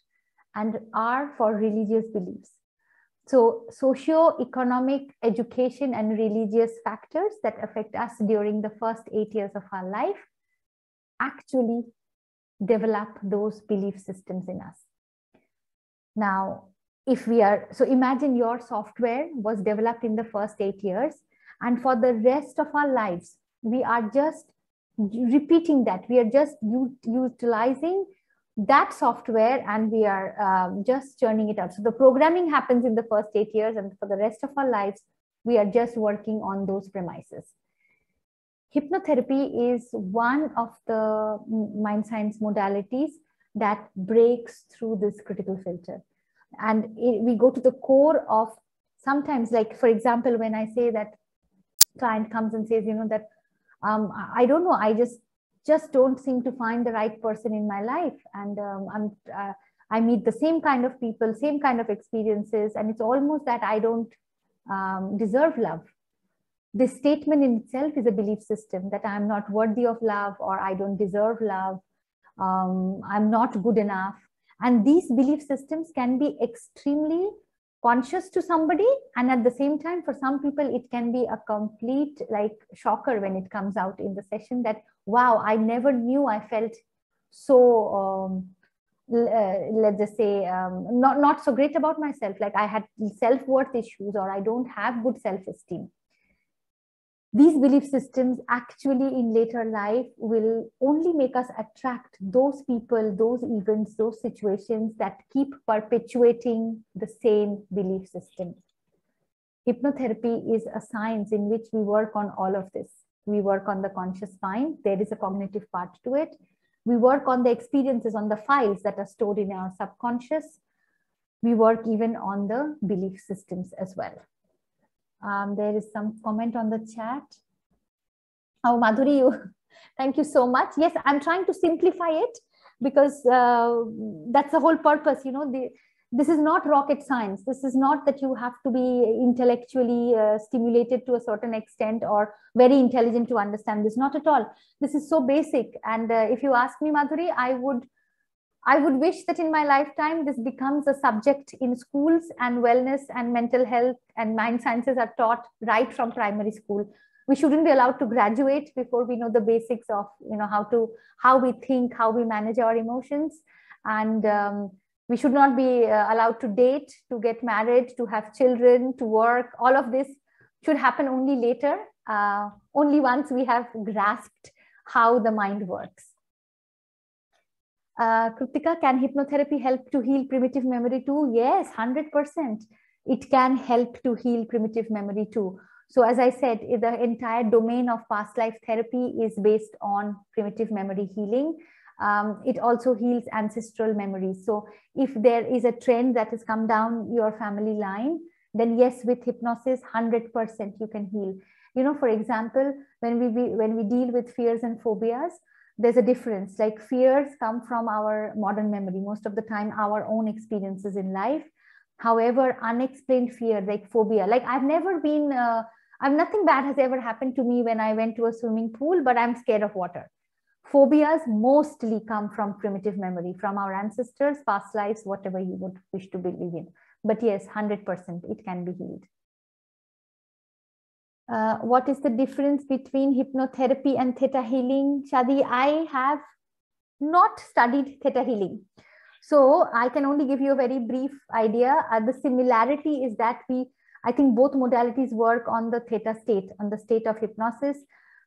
and R for religious beliefs. So socio-economic, education and religious factors that affect us during the first eight years of our life actually develop those belief systems in us. Now, if we are, so imagine your software was developed in the first eight years and for the rest of our lives, we are just repeating that. We are just utilizing that software and we are um, just churning it out. So the programming happens in the first eight years and for the rest of our lives, we are just working on those premises. Hypnotherapy is one of the mind science modalities that breaks through this critical filter. And it, we go to the core of sometimes, like, for example, when I say that client comes and says, you know, that um, I don't know, I just, just don't seem to find the right person in my life. And um, I'm, uh, I meet the same kind of people, same kind of experiences. And it's almost that I don't um, deserve love. This statement in itself is a belief system that I'm not worthy of love or I don't deserve love. Um, I'm not good enough. And these belief systems can be extremely conscious to somebody. And at the same time, for some people, it can be a complete like shocker when it comes out in the session that, wow, I never knew I felt so, um, uh, let's just say, um, not, not so great about myself. Like I had self-worth issues or I don't have good self-esteem. These belief systems actually in later life will only make us attract those people, those events, those situations that keep perpetuating the same belief system. Hypnotherapy is a science in which we work on all of this. We work on the conscious mind. There is a cognitive part to it. We work on the experiences, on the files that are stored in our subconscious. We work even on the belief systems as well. Um, there is some comment on the chat. Oh, Madhuri, you, thank you so much. Yes, I'm trying to simplify it because uh, that's the whole purpose. You know, the, this is not rocket science. This is not that you have to be intellectually uh, stimulated to a certain extent or very intelligent to understand this. Not at all. This is so basic. And uh, if you ask me, Madhuri, I would, I would wish that in my lifetime, this becomes a subject in schools, and wellness and mental health and mind sciences are taught right from primary school. We shouldn't be allowed to graduate before we know the basics of, you know, how to, how we think, how we manage our emotions. And um, we should not be uh, allowed to date, to get married, to have children, to work. All of this should happen only later, uh, only once we have grasped how the mind works. Uh, Kritika, can hypnotherapy help to heal primitive memory too? Yes, one hundred percent. It can help to heal primitive memory too. So as I said, the entire domain of past life therapy is based on primitive memory healing. Um, it also heals ancestral memories. So if there is a trend that has come down your family line, then yes, with hypnosis, one hundred percent you can heal. You know, for example, when we, we, when we deal with fears and phobias, there's a difference. Like fears come from our modern memory, most of the time our own experiences in life. However, unexplained fear, like phobia, like I've never been, uh, I've nothing bad has ever happened to me when I went to a swimming pool, but I'm scared of water. Phobias mostly come from primitive memory, from our ancestors, past lives, whatever you would wish to believe in. But yes, one hundred percent it can be healed. Uh, what is the difference between hypnotherapy and theta healing? Shadi, I have not studied theta healing, so I can only give you a very brief idea. Uh, the similarity is that we, I think both modalities work on the theta state, on the state of hypnosis.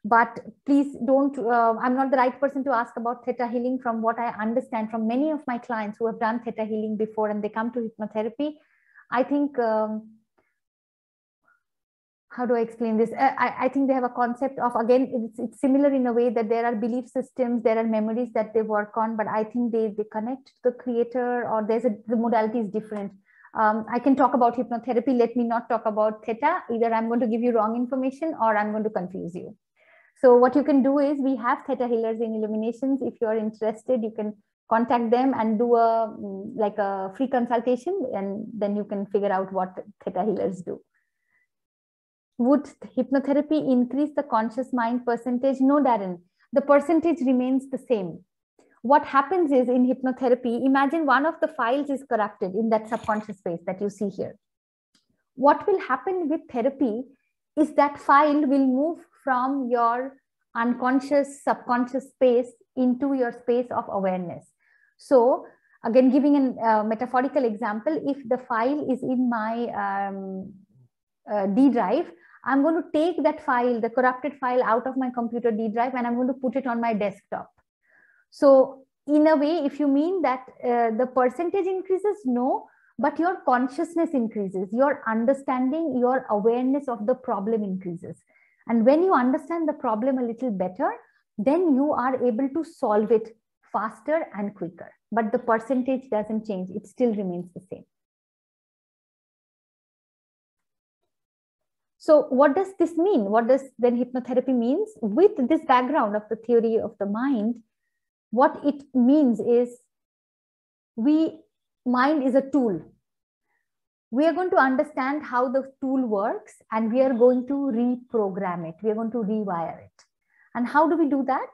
But please don't, uh, I'm not the right person to ask about theta healing. From what I understand from many of my clients who have done theta healing before and they come to hypnotherapy, I think... Um, how do I explain this? I, I think they have a concept of, again, it's, it's similar in a way that there are belief systems, there are memories that they work on, but I think they, they connect to the creator, or there's a, the modality is different. Um, I can talk about hypnotherapy. Let me not talk about theta. Either I'm going to give you wrong information or I'm going to confuse you. So what you can do is, we have theta healers in Illuminations. If you're interested, you can contact them and do a, like a free consultation, and then you can figure out what theta healers do. Would hypnotherapy increase the conscious mind percentage? No, Daren, the percentage remains the same. What happens is, in hypnotherapy, imagine one of the files is corrupted in that subconscious space that you see here. What will happen with therapy is that file will move from your unconscious, subconscious space into your space of awareness. So again, giving a uh, metaphorical example, if the file is in my um, uh, D drive, I'm going to take that file, the corrupted file, out of my computer D drive, and I'm going to put it on my desktop. So in a way, if you mean that uh, the percentage increases, no, but your consciousness increases, your understanding, your awareness of the problem increases. And when you understand the problem a little better, then you are able to solve it faster and quicker. But the percentage doesn't change. It still remains the same. So what does this mean? What does then hypnotherapy means? With this background of the theory of the mind, what it means is, we, mind is a tool. We are going to understand how the tool works, and we are going to reprogram it. We are going to rewire it. And how do we do that?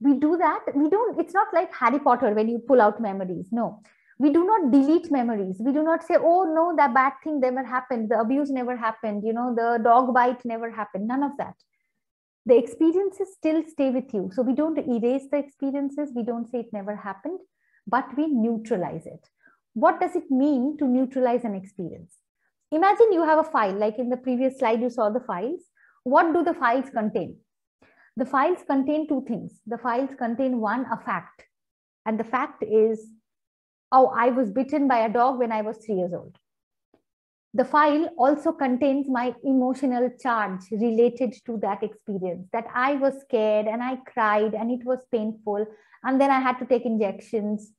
We do that. We don't, it's not like Harry Potter when you pull out memories. No, we do not delete memories. We do not say, oh no, that bad thing never happened. The abuse never happened. You know, the dog bite never happened. None of that. The experiences still stay with you. So we don't erase the experiences. We don't say it never happened, but we neutralize it. What does it mean to neutralize an experience? Imagine you have a file, like in the previous slide, you saw the files. What do the files contain? The files contain two things. The files contain, one, a fact. And the fact is, oh, I was bitten by a dog when I was three years old. The file also contains my emotional charge related to that experience, that I was scared and I cried and it was painful. And then I had to take injections.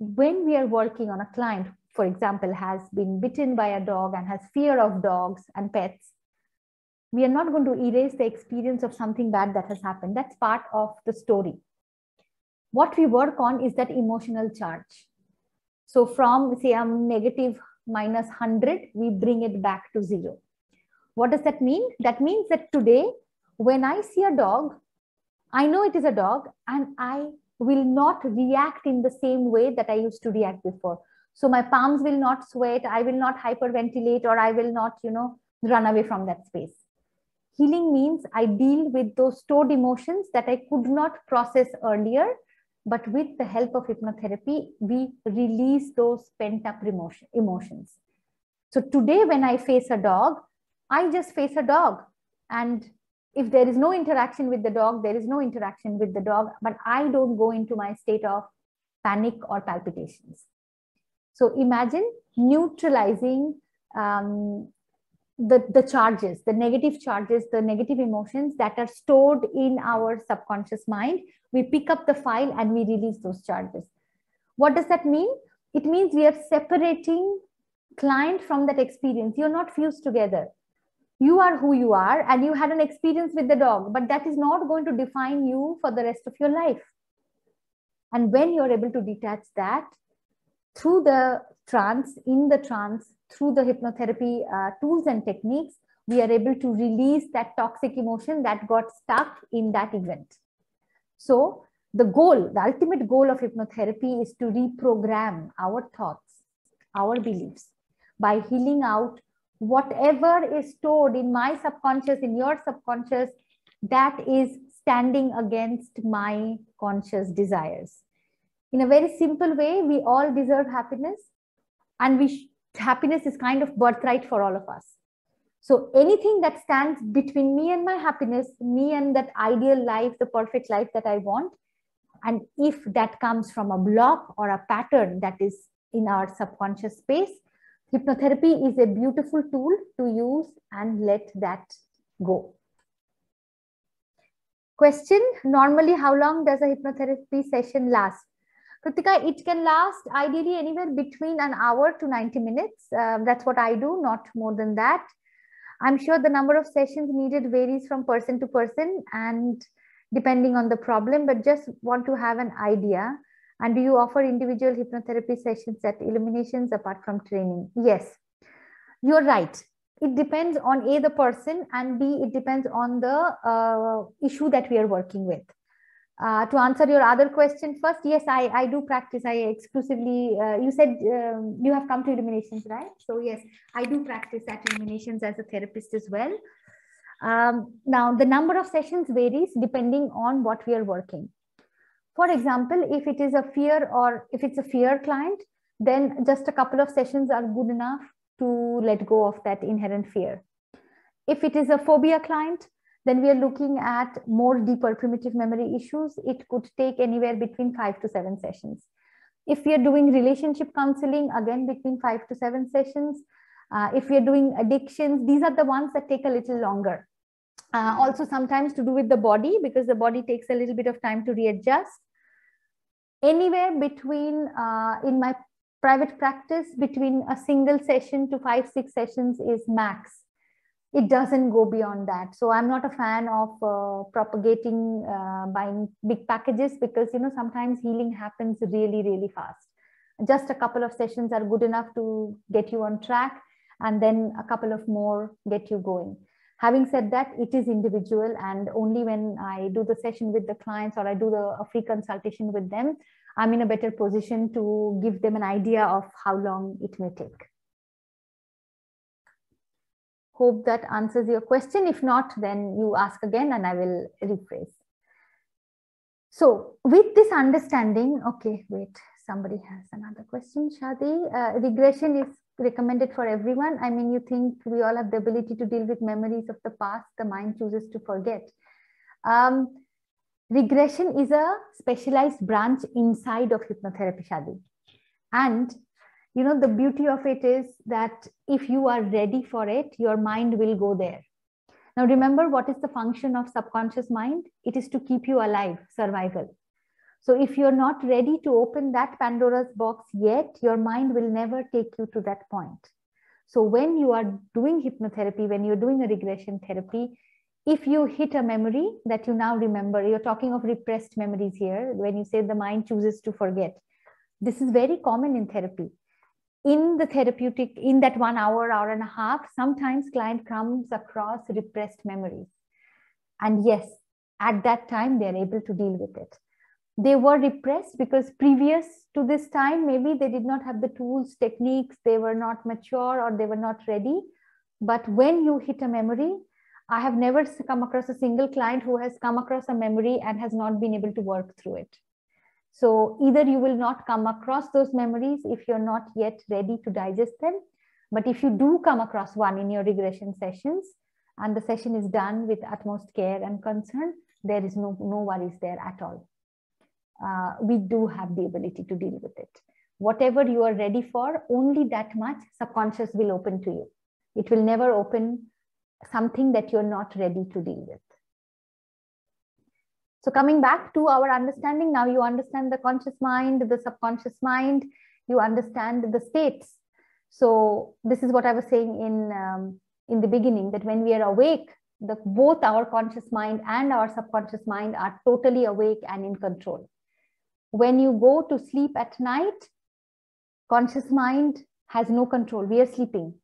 When we are working on a client, for example, has been bitten by a dog and has fear of dogs and pets, we are not going to erase the experience of something bad that has happened. That's part of the story. What we work on is that emotional charge. So from, say, I'm negative minus one hundred, we bring it back to zero. What does that mean? That means that today, when I see a dog, I know it is a dog, and I will not react in the same way that I used to react before. So my palms will not sweat, I will not hyperventilate, or I will not, you know, run away from that space. Healing means I deal with those stored emotions that I could not process earlier, but with the help of hypnotherapy, we release those pent-up emotions. So today, when I face a dog, I just face a dog, and if there is no interaction with the dog, there is no interaction with the dog, but I don't go into my state of panic or palpitations. So imagine neutralizing um, the, the charges, the negative charges, the negative emotions that are stored in our subconscious mind. We pick up the file and we release those charges. What does that mean? It means we are separating client from that experience. You're not fused together. You are who you are, and you had an experience with the dog, but that is not going to define you for the rest of your life. And when you're able to detach that through the trance, in the trance, through the hypnotherapy uh, tools and techniques, we are able to release that toxic emotion that got stuck in that event. So the goal, the ultimate goal of hypnotherapy is to reprogram our thoughts, our beliefs, by healing out whatever is stored in my subconscious, in your subconscious, that is standing against my conscious desires. In a very simple way, we all deserve happiness, and we happiness is kind of birthright for all of us. So anything that stands between me and my happiness, me and that ideal life, the perfect life that I want, and if that comes from a block or a pattern that is in our subconscious space, hypnotherapy is a beautiful tool to use and let that go. Question, normally how long does a hypnotherapy session last? Kritika, it can last ideally anywhere between an hour to ninety minutes. Um, that's what I do, not more than that. I'm sure the number of sessions needed varies from person to person and depending on the problem, but just want to have an idea. And do you offer individual hypnotherapy sessions at Illuminations apart from training? Yes, you're right. It depends on A, the person, and B, it depends on the uh, issue that we are working with. Uh, to answer your other question first, yes, I, I do practice. I exclusively, uh, you said um, you have come to Illuminations, right? So yes, I do practice at Illuminations as a therapist as well. Um, now, the number of sessions varies depending on what we are working. For example, if it is a fear or if it's a fear client, then just a couple of sessions are good enough to let go of that inherent fear. If it is a phobia client, then we are looking at more deeper primitive memory issues. It could take anywhere between five to seven sessions. If we are doing relationship counseling, again, between five to seven sessions. Uh, if we are doing addictions, these are the ones that take a little longer. Uh, also sometimes to do with the body, because the body takes a little bit of time to readjust. Anywhere between, uh, in my private practice, between a single session to five, six sessions is max. It doesn't go beyond that. So I'm not a fan of uh, propagating uh, buying big packages, because, you know, sometimes healing happens really, really fast. Just a couple of sessions are good enough to get you on track, and then a couple of more get you going. Having said that, it is individual, and only when I do the session with the clients or I do the, a free consultation with them, I'm in a better position to give them an idea of how long it may take. Hope that answers your question. If not, then you ask again and I will rephrase. So with this understanding, okay, wait, somebody has another question. Shadi, uh, regression is recommended for everyone. I mean, you think we all have the ability to deal with memories of the past the mind chooses to forget. Um, regression is a specialized branch inside of hypnotherapy, Shadi. And you know, the beauty of it is that if you are ready for it, your mind will go there. Now, remember, what is the function of subconscious mind? It is to keep you alive, survival. So if you're not ready to open that Pandora's box yet, your mind will never take you to that point. So when you are doing hypnotherapy, when you're doing a regression therapy, if you hit a memory that you now remember, you're talking of repressed memories here, when you say the mind chooses to forget. This is very common in therapy. In the therapeutic, in that one hour, hour and a half, sometimes client comes across repressed memories. And yes, at that time, they're able to deal with it. They were repressed because previous to this time, maybe they did not have the tools, techniques, they were not mature or they were not ready. But when you hit a memory, I have never come across a single client who has come across a memory and has not been able to work through it. So either you will not come across those memories if you're not yet ready to digest them. But if you do come across one in your regression sessions and the session is done with utmost care and concern, there is no, no worries there at all. Uh, we do have the ability to deal with it. Whatever you are ready for, only that much subconscious will open to you. It will never open something that you're not ready to deal with. So coming back to our understanding, now you understand the conscious mind, the subconscious mind, you understand the states. So this is what I was saying in, um, in the beginning, that when we are awake, the, both our conscious mind and our subconscious mind are totally awake and in control. When you go to sleep at night, conscious mind has no control, we are sleeping.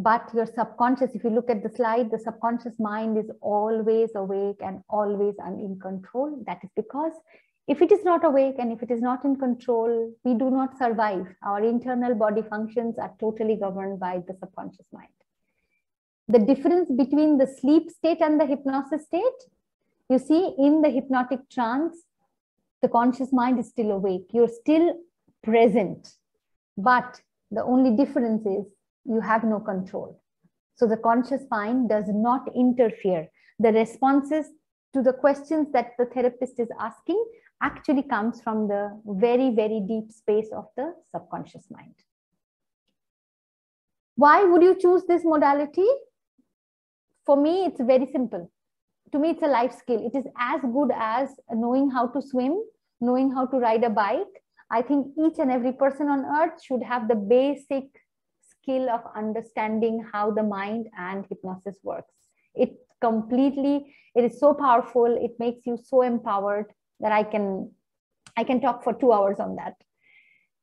But your subconscious, if you look at the slide, the subconscious mind is always awake and always in control. That is because If it is not awake and if it is not in control, we do not survive. Our internal body functions are totally governed by the subconscious mind. The difference between the sleep state and the hypnosis state, you see, in the hypnotic trance, the conscious mind is still awake. You're still present, but the only difference is you have no control. So the conscious mind does not interfere. The responses to the questions that the therapist is asking actually comes from the very, very deep space of the subconscious mind. Why would you choose this modality? For me, it's very simple. To me, it's a life skill. It is as good as knowing how to swim, knowing how to ride a bike. I think each and every person on earth should have the basic skill of understanding how the mind and hypnosis works. It completely, it is so powerful. It makes you so empowered that I can, I can talk for two hours on that.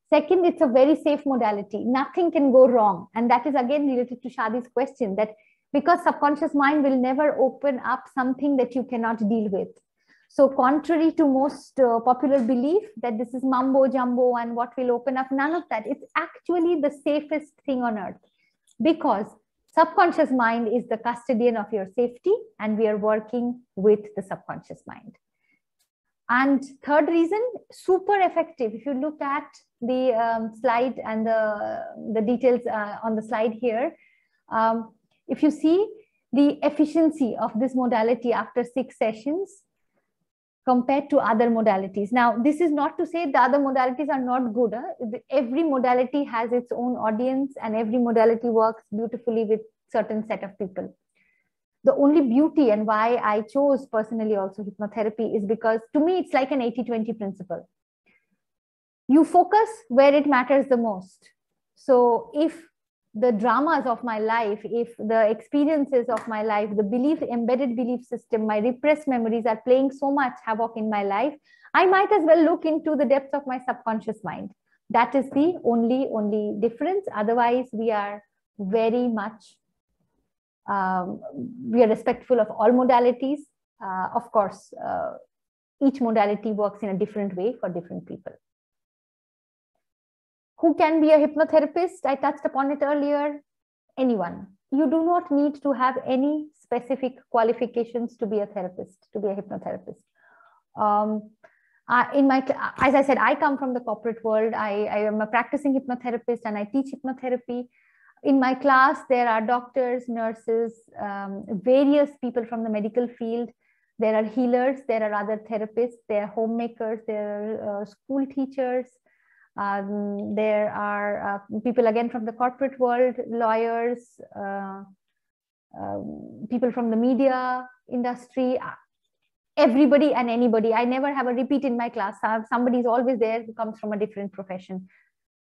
Second, it's a very safe modality. Nothing can go wrong. And that is again related to Shadi's question, that because subconscious mind will never open up something that you cannot deal with. So contrary to most uh, popular belief that this is mumbo jumbo and what will open up, none of that. It's actually the safest thing on earth, because subconscious mind is the custodian of your safety and we are working with the subconscious mind. And third reason, super effective. If you look at the um, slide and the, the details uh, on the slide here, um, if you see the efficiency of this modality after six sessions compared to other modalities. Now, this is not to say the other modalities are not good. Huh? Every modality has its own audience and every modality works beautifully with certain set of people. The only beauty and why I chose personally also hypnotherapy is because to me, it's like an eighty twenty principle. You focus where it matters the most. So if the dramas of my life, if the experiences of my life, the belief, embedded belief system, my repressed memories are playing so much havoc in my life, I might as well look into the depths of my subconscious mind. That is the only, only difference. Otherwise, we are very much, um, we are respectful of all modalities. Uh, of course, uh, each modality works in a different way for different people. Who can be a hypnotherapist? I touched upon it earlier. Anyone. You do not need to have any specific qualifications to be a therapist, to be a hypnotherapist. Um, I, in my, as I said, I come from the corporate world. I, I am a practicing hypnotherapist and I teach hypnotherapy. In my class, there are doctors, nurses, um, various people from the medical field. There are healers, there are other therapists, there are homemakers, there are uh, school teachers. Um, there are uh, people again from the corporate world, lawyers, uh, um, people from the media industry, everybody and anybody. I never have a repeat in my class. Somebody is always there who comes from a different profession.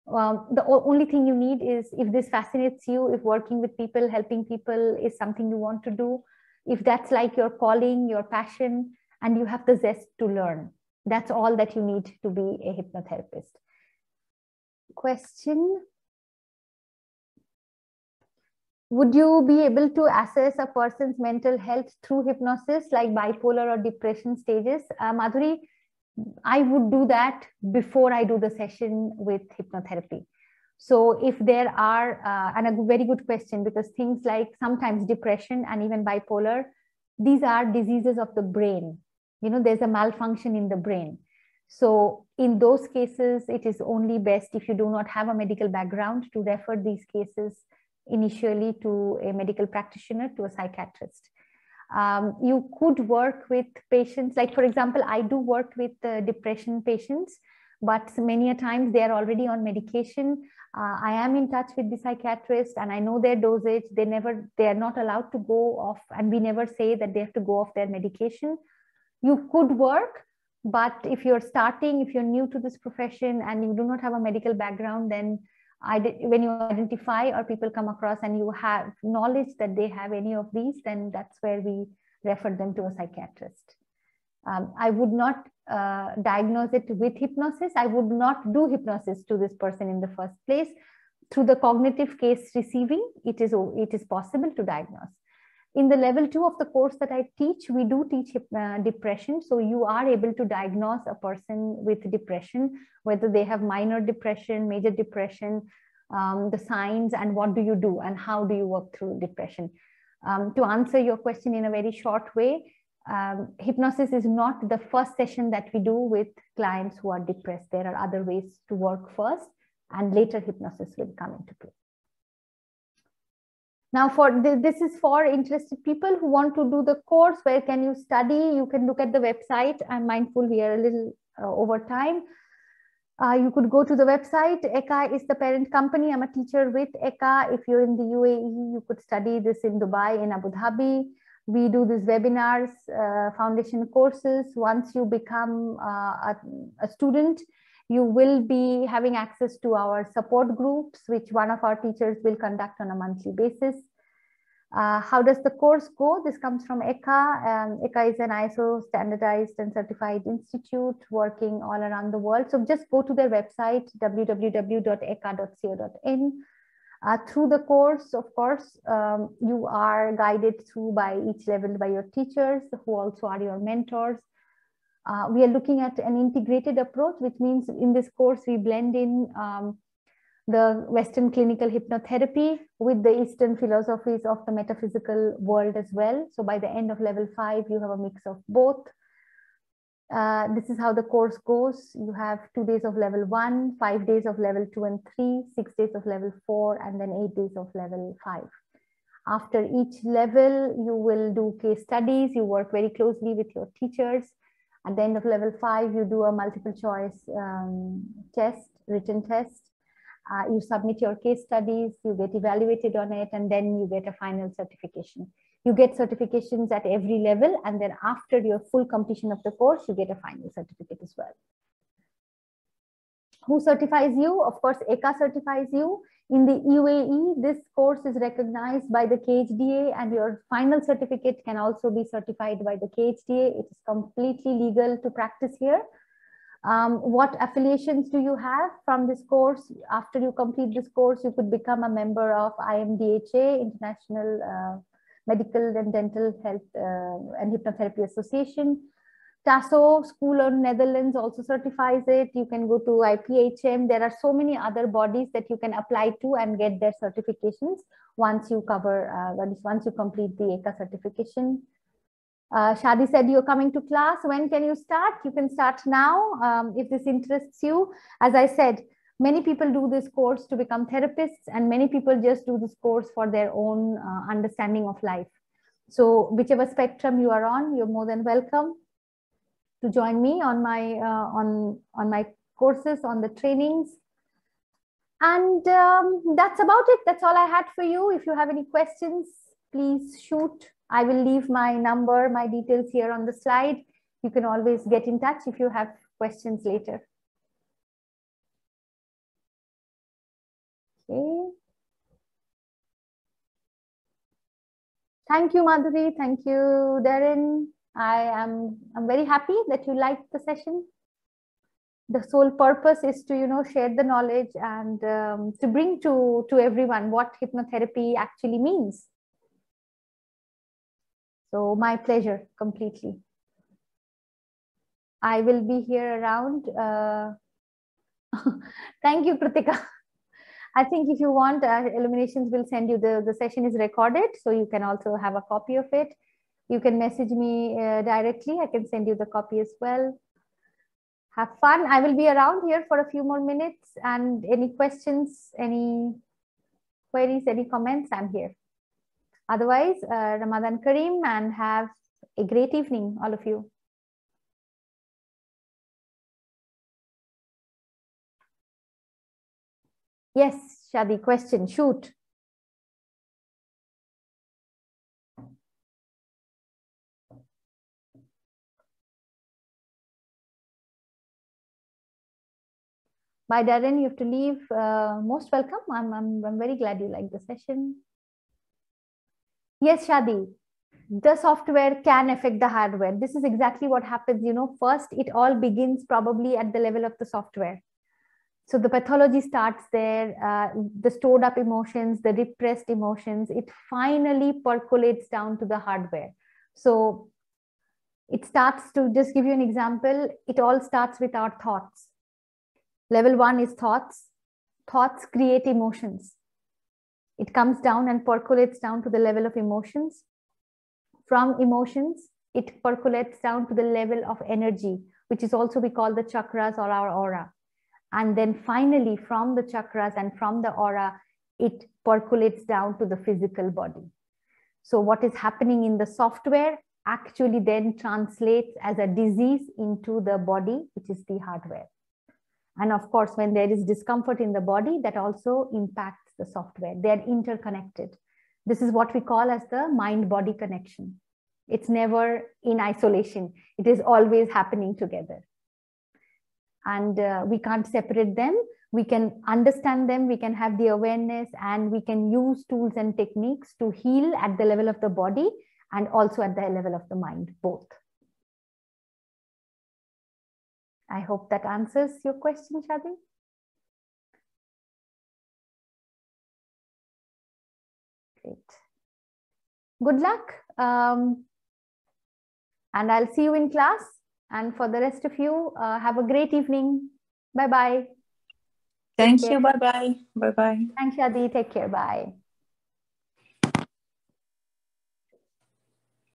Um, the only thing you need is if this fascinates you, if working with people, helping people is something you want to do, if that's like your calling, your passion, and you have the zest to learn. That's all that you need to be a hypnotherapist. Question. Would you be able to assess a person's mental health through hypnosis, like bipolar or depression stages? Uh, Madhuri, I would do that before I do the session with hypnotherapy. So if there are, uh, and a very good question, because things like sometimes depression and even bipolar, these are diseases of the brain. You know, there's a malfunction in the brain. So in those cases, it is only best if you do not have a medical background to refer these cases initially to a medical practitioner, to a psychiatrist. Um, you could work with patients, like for example, I do work with uh, depression patients, but many a times they are already on medication. Uh, I am in touch with the psychiatrist and I know their dosage. They never, they are not allowed to go off, and we never say that they have to go off their medication. You could work. But if you're starting, if you're new to this profession and you do not have a medical background, then I when you identify or people come across and you have knowledge that they have any of these, then that's where we refer them to a psychiatrist. Um, I would not uh, diagnose it with hypnosis. I would not do hypnosis to this person in the first place. Through the cognitive case receiving, it is, it is possible to diagnose. In the level two of the course that I teach, we do teach uh, depression. So you are able to diagnose a person with depression, whether they have minor depression, major depression, um, the signs, and what do you do and how do you work through depression. Um, to answer your question in a very short way, um, hypnosis is not the first session that we do with clients who are depressed. There are other ways to work first, and later hypnosis will come into play. Now, for th this is for interested people who want to do the course. Where can you study? You can look at the website. I'm mindful we are a little uh, over time. Uh, you could go to the website. E K A is the parent company. I'm a teacher with E K A. If you're in the U A E, you could study this in Dubai, in Abu Dhabi. We do these webinars, uh, foundation courses. Once you become uh, a, a student, you will be having access to our support groups, which one of our teachers will conduct on a monthly basis. Uh, how does the course go? This comes from E K A. Um, E K A is an I S O standardized and certified institute working all around the world. So just go to their website, w w w dot e k a dot co dot in. Uh, through the course, of course, um, you are guided through by each level by your teachers, who also are your mentors. Uh, we are looking at an integrated approach, which means in this course, we blend in um, the Western clinical hypnotherapy with the Eastern philosophies of the metaphysical world as well. So by the end of level five, you have a mix of both. Uh, this is how the course goes. You have two days of level one, five days of level two and three, six days of level four, and then eight days of level five. After each level, you will do case studies. You work very closely with your teachers. At the end of level five, you do a multiple choice um, test, written test. Uh, you submit your case studies, you get evaluated on it, and then you get a final certification. You get certifications at every level, and then after your full completion of the course, you get a final certificate as well. Who certifies you? Of course, E K A certifies you. In the U A E, this course is recognized by the K H D A, and your final certificate can also be certified by the K H D A. It is completely legal to practice here. Um, what affiliations do you have from this course? After you complete this course, you could become a member of I M D H A, International uh, Medical and Dental Health uh, and Hypnotherapy Association. Tasso School of Netherlands also certifies it. You can go to I P H M. There are so many other bodies that you can apply to and get their certifications once you cover, uh, once you complete the E K A certification. Uh, Shadi said you're coming to class. When can you start? You can start now um, if this interests you. As I said, many people do this course to become therapists, and many people just do this course for their own uh, understanding of life. So whichever spectrum you are on, you're more than welcome to join me on my uh, on on my courses, on the trainings, and um, that's about it. That's all I had for you. If you have any questions, please shoot. I will leave my number, my details here on the slide. You can always get in touch if you have questions later. Okay. Thank you, Madhuri. Thank you, Daren. I am I'm very happy that you liked the session. The sole purpose is to, you know, share the knowledge and um, to bring to, to everyone what hypnotherapy actually means. So my pleasure, completely. I will be here around. Uh, thank you, Kritika. I think if you want, uh, Illuminations will send you, the, the session is recorded, so you can also have a copy of it. You can message me uh, directly. I can send you the copy as well. Have fun. I will be around here for a few more minutes. And any questions, any queries, any comments, I'm here. Otherwise, uh, Ramadan Kareem, and have a great evening, all of you. Yes, Shadi, question, shoot. Bye, Daren, you have to leave. Uh, most welcome. I'm, I'm, I'm very glad you liked the session. Yes, Shadi, the software can affect the hardware. This is exactly what happens. You know, first, it all begins probably at the level of the software. So the pathology starts there, uh, the stored up emotions, the repressed emotions, it finally percolates down to the hardware. So it starts to, just give you an example, it all starts with our thoughts. Level one is thoughts. Thoughts create emotions. It comes down and percolates down to the level of emotions. From emotions, it percolates down to the level of energy, which is also we call the chakras or our aura. And then finally, from the chakras and from the aura, it percolates down to the physical body. So what is happening in the software actually then translates as a disease into the body, which is the hardware. And of course, when there is discomfort in the body, that also impacts the software. They're interconnected. This is what we call as the mind-body connection. It's never in isolation. It is always happening together. And uh, we can't separate them. We can understand them, we can have the awareness, and we can use tools and techniques to heal at the level of the body and also at the level of the mind, both. I hope that answers your question, Shadi. Great. Good luck. Um, and I'll see you in class. And for the rest of you, uh, have a great evening. Bye-bye. Thank you. Bye-bye. Bye-bye. Thanks, Shadi. Take care. Bye.